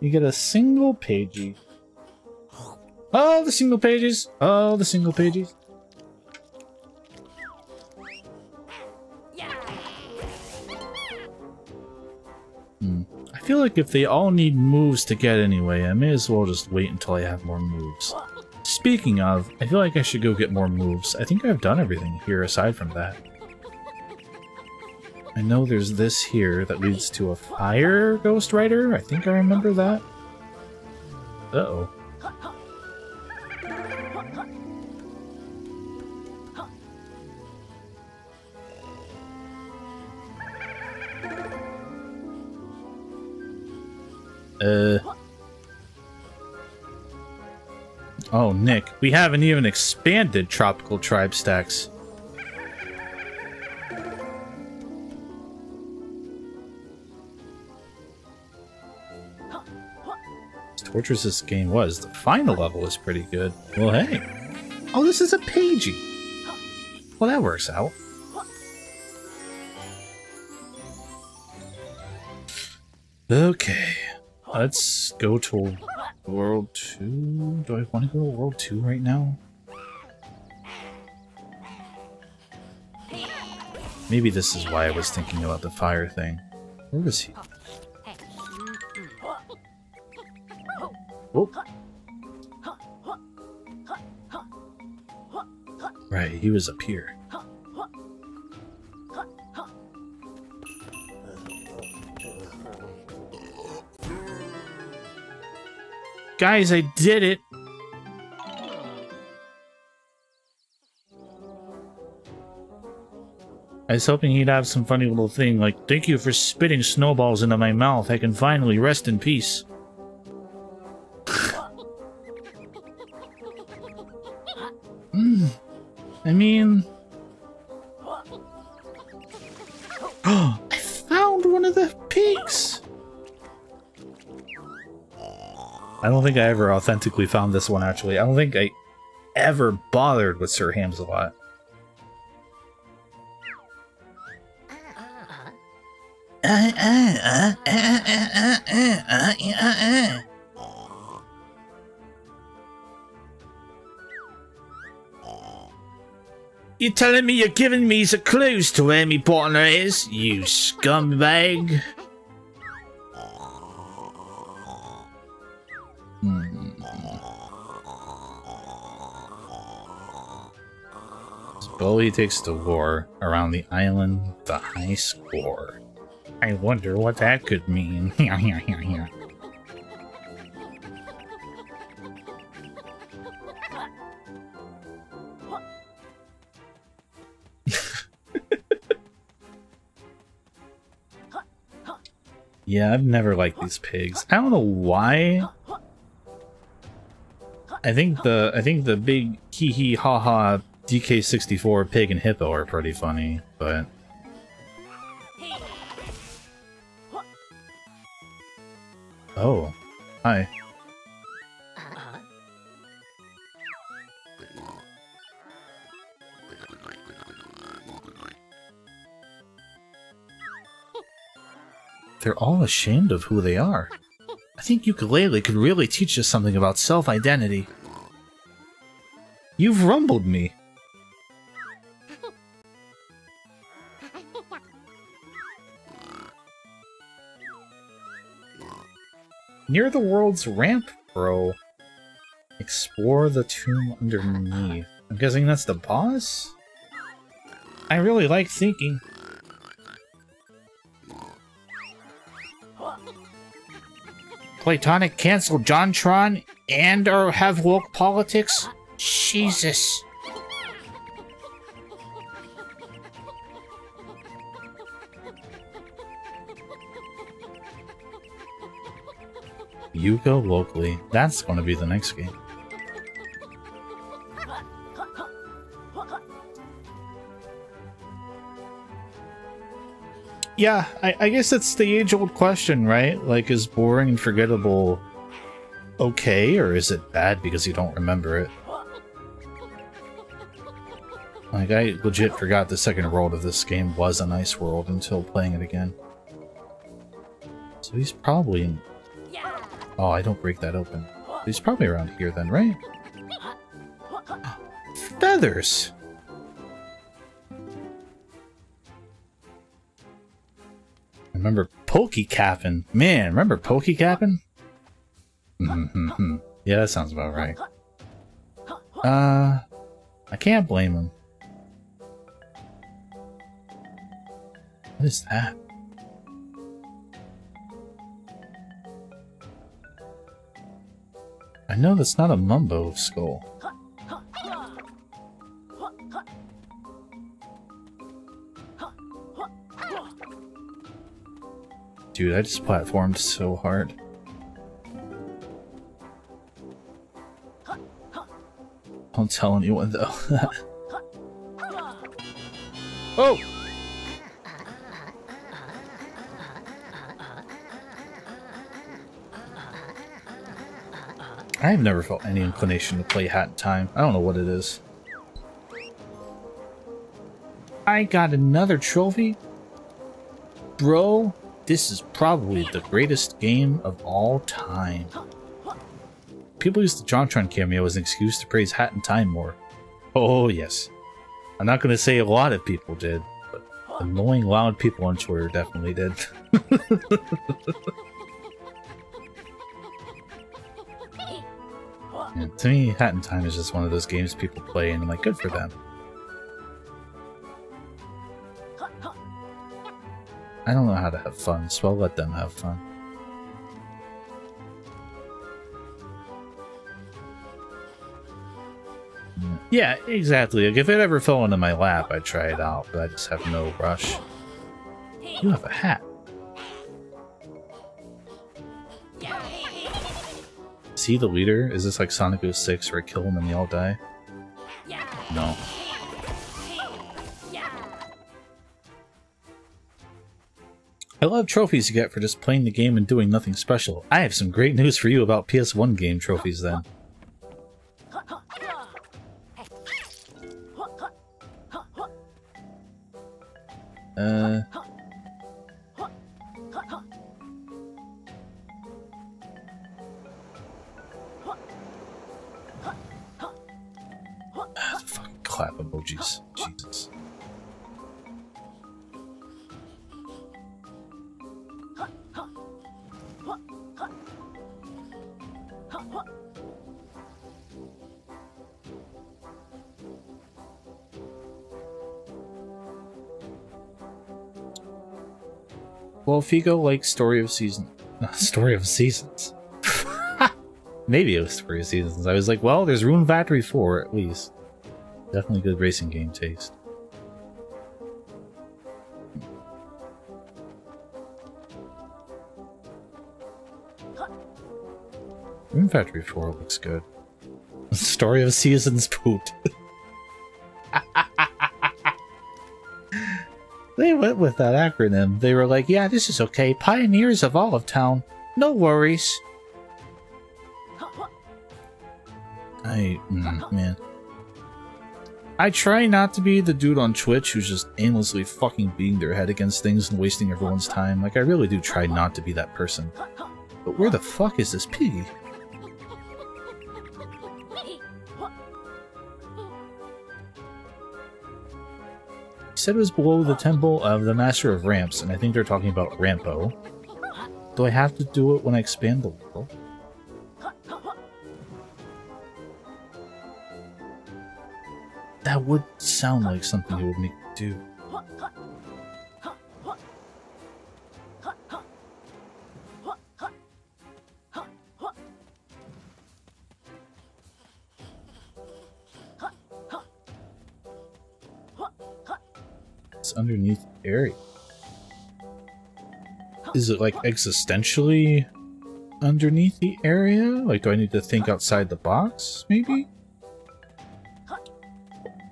You get a single pagey. Oh, the single pages! Oh, the single pages! Hmm. I feel like if they all need moves to get anyway, I may as well just wait until I have more moves. Speaking of, I feel like I should go get more moves. I think I've done everything here aside from that. I know there's this here that leads to a fire Ghost Rider. I think I remember that. Uh-oh. Uh. Oh, Nick, we haven't even expanded Tropical Tribe Stacks. As torturous as this game was, the final level is pretty good. Well, hey. Oh, this is a pagey. Well, that works out. Okay. Let's go to World two. Do I want to go to World two right now? Maybe this is why I was thinking about the fire thing. Where was he? Whoop. Right, he was up here. Guys, I did it! I was hoping he'd have some funny little thing like, "Thank you for spitting snowballs into my mouth. I can finally rest in peace." mm. I mean... I found one of the peaks! I don't think I ever authentically found this one, actually. I don't think I ever bothered with Sir Hamsalot. You're telling me you're giving me the clues to where my partner is, you scumbag? Bully takes the war around the island with the high score. I wonder what that could mean. Yeah, I've never liked these pigs. I don't know why. I think the I think the big hee hee ha ha D K sixty-four, pig, and hippo are pretty funny, but... Oh. Hi. They're all ashamed of who they are. I think Yooka-Laylee could really teach us something about self-identity. You've rumbled me. Near the world's ramp, bro. Explore the tomb underneath. I'm guessing that's the boss? I really like thinking. Playtonic canceled JonTron and or have woke politics? Jesus. You go locally. That's going to be the next game. Yeah, I, I guess it's the age-old question, right? Like, is boring and forgettable okay, or is it bad because you don't remember it? Like, I legit forgot the second world of this game was an ice world until playing it again. So he's probably in... Oh, I don't break that open. He's probably around here then, right? Feathers! Remember Pokecappin'? Man, remember Pokecappin'? Mm-hmm. Yeah, that sounds about right. Uh, I can't blame him. What is that? I know that's not a mumbo skull. Dude, I just platformed so hard. Don't tell anyone, though. Oh! I have never felt any inclination to play Hat in Time. I don't know what it is. I got another trophy? Bro, this is probably the greatest game of all time. People use the JonTron cameo as an excuse to praise Hat in Time more. Oh, yes. I'm not going to say a lot of people did, but annoying loud people on Twitter definitely did. And to me, Hat in Time is just one of those games people play and I'm like, good for them. I don't know how to have fun, so I'll let them have fun. Yeah, exactly. Like, if it ever fell into my lap, I'd try it out, but I just have no rush. You have a hat. Is he the leader? Is this like Sonic oh six where I kill him and they all die? No. I love trophies you get for just playing the game and doing nothing special. I have some great news for you about P S one game trophies then. Uh, ah, fucking clap emojis. Jesus. Well, if you go like Story of Seasons, Story of Seasons, maybe it was Story of Seasons. I was like, well, there's Rune Factory four at least. Definitely good racing game taste. Rune Factory four looks good. Story of Seasons pooped. They went with that acronym. They were like, yeah, this is okay. Pioneers of Olive Town. No worries. I... Mm, man. I try not to be the dude on Twitch who's just aimlessly fucking beating their head against things and wasting everyone's time. Like, I really do try not to be that person. But where the fuck is this piggy? Said it was below the temple of the Master of Ramps, and I think they're talking about Rampo. Do I have to do it when I expand the world? That would sound like something it would make me do. Underneath the area. Is it like existentially underneath the area? Like, do I need to think outside the box, maybe?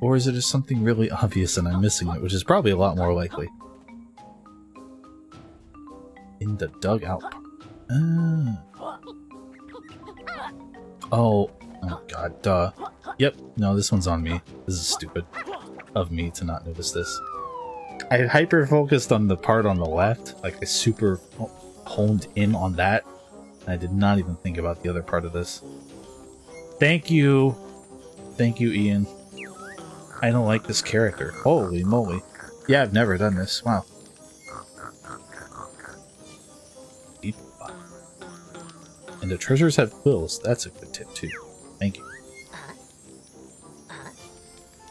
Or is it just something really obvious and I'm missing it, which is probably a lot more likely. In the dugout. Ah. Oh, oh god, duh. Yep, no, this one's on me. This is stupid of me to not notice this. I hyper-focused on the part on the left, like I super honed in on that, and I did not even think about the other part of this. Thank you! Thank you, Ian. I don't like this character. Holy moly. Yeah, I've never done this. Wow. And the treasures have quills. That's a good tip, too. Thank you.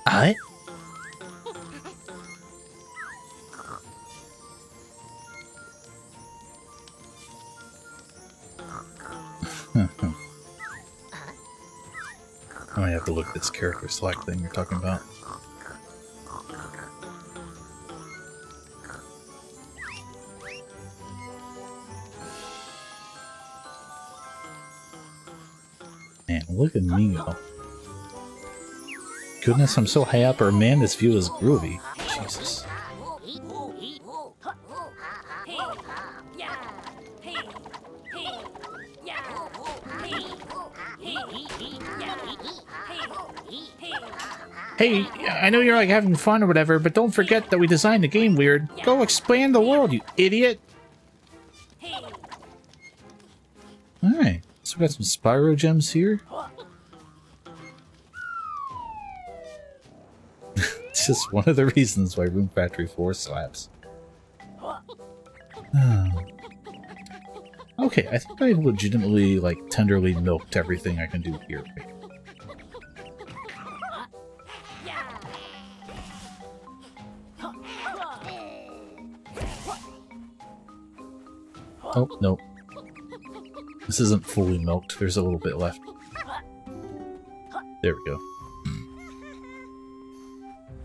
I? I might have to look at this character select thing you're talking about. Look at me go. Goodness, I'm so high up, or man, this view is groovy. Jesus. Hey, I know you're like having fun or whatever, but don't forget that we designed the game weird. Go expand the world, you idiot! Alright, so we got some Spyro gems here. It's just one of the reasons why Room Factory four slaps. Okay, I think I legitimately, like, tenderly milked everything I can do here. Oh, no. This isn't fully milked. There's a little bit left. There we go.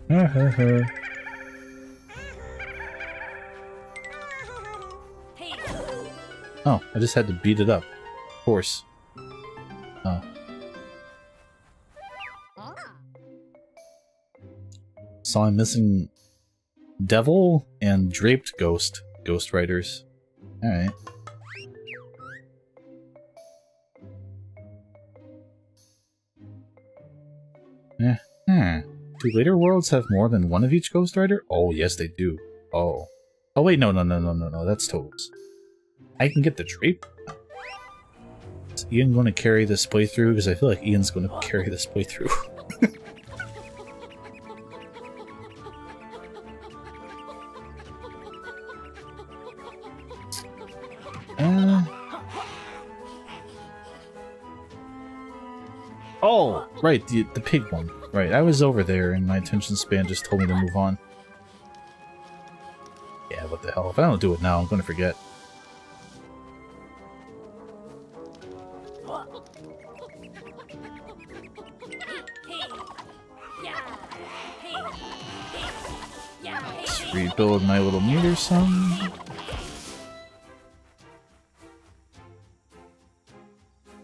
Mm. Oh, I just had to beat it up. Of course. Oh. So I'm missing Devil and Draped Ghost. Ghost Riders. Alright. Eh, hmm. Do later worlds have more than one of each Ghost Rider? Oh, yes, they do. Oh. Oh, wait, no, no, no, no, no, no. That's totals. I can get the drape. Is Ian going to carry this playthrough? Because I feel like Ian's going to carry this playthrough. Uh... Oh, right, the, the pig one. Right, I was over there and my attention span just told me to move on. Yeah, what the hell, if I don't do it now, I'm gonna forget. Just rebuild my little meter some.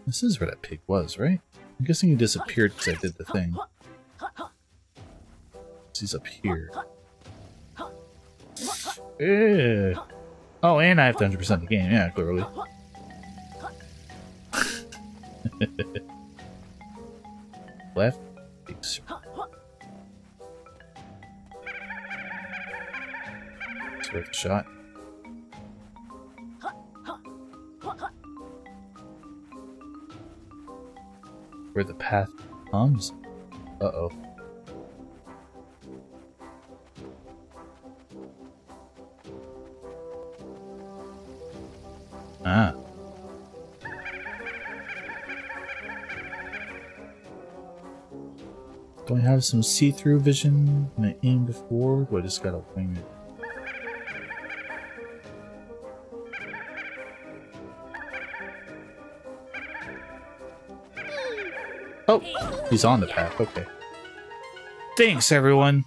This is where that pig was, right? I'm guessing he disappeared because I did the thing. He's up here. Ugh. Oh, and I have to one hundred percent the game. Yeah, clearly. Left. It's worth a shot. Where the path comes. Uh-oh. Ah. Do I have some see-through vision? Can I aim before? Well, I just gotta wing it. Oh, he's on the path. Okay. Thanks, everyone.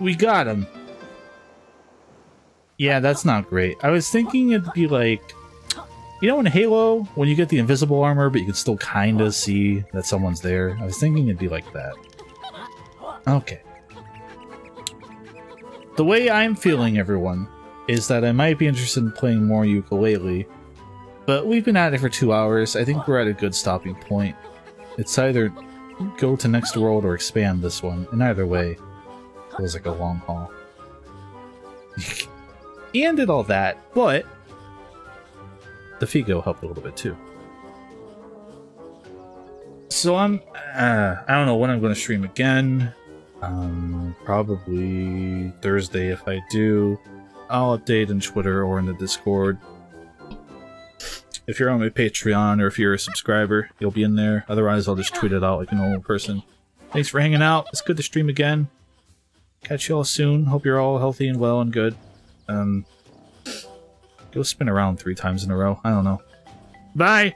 We got him. Yeah, that's not great. I was thinking it'd be like, you know, in Halo, when you get the invisible armor, but you can still kind of see that someone's there. I was thinking it'd be like that. Okay. The way I'm feeling, everyone, is that I might be interested in playing more Yooka-Laylee, but we've been at it for two hours. I think we're at a good stopping point. It's either go to next world or expand this one, and either way, it feels like a long haul. Ian did all that, but the Figo helped a little bit too. So I'm, uh, I don't know when I'm going to stream again. Um, probably Thursday if I do. I'll update in Twitter or in the Discord. If you're on my Patreon, or if you're a subscriber, you'll be in there. Otherwise, I'll just tweet it out like a normal person. Thanks for hanging out. It's good to stream again. Catch you all soon. Hope you're all healthy and well and good. Um, go spin around three times in a row. I don't know. Bye!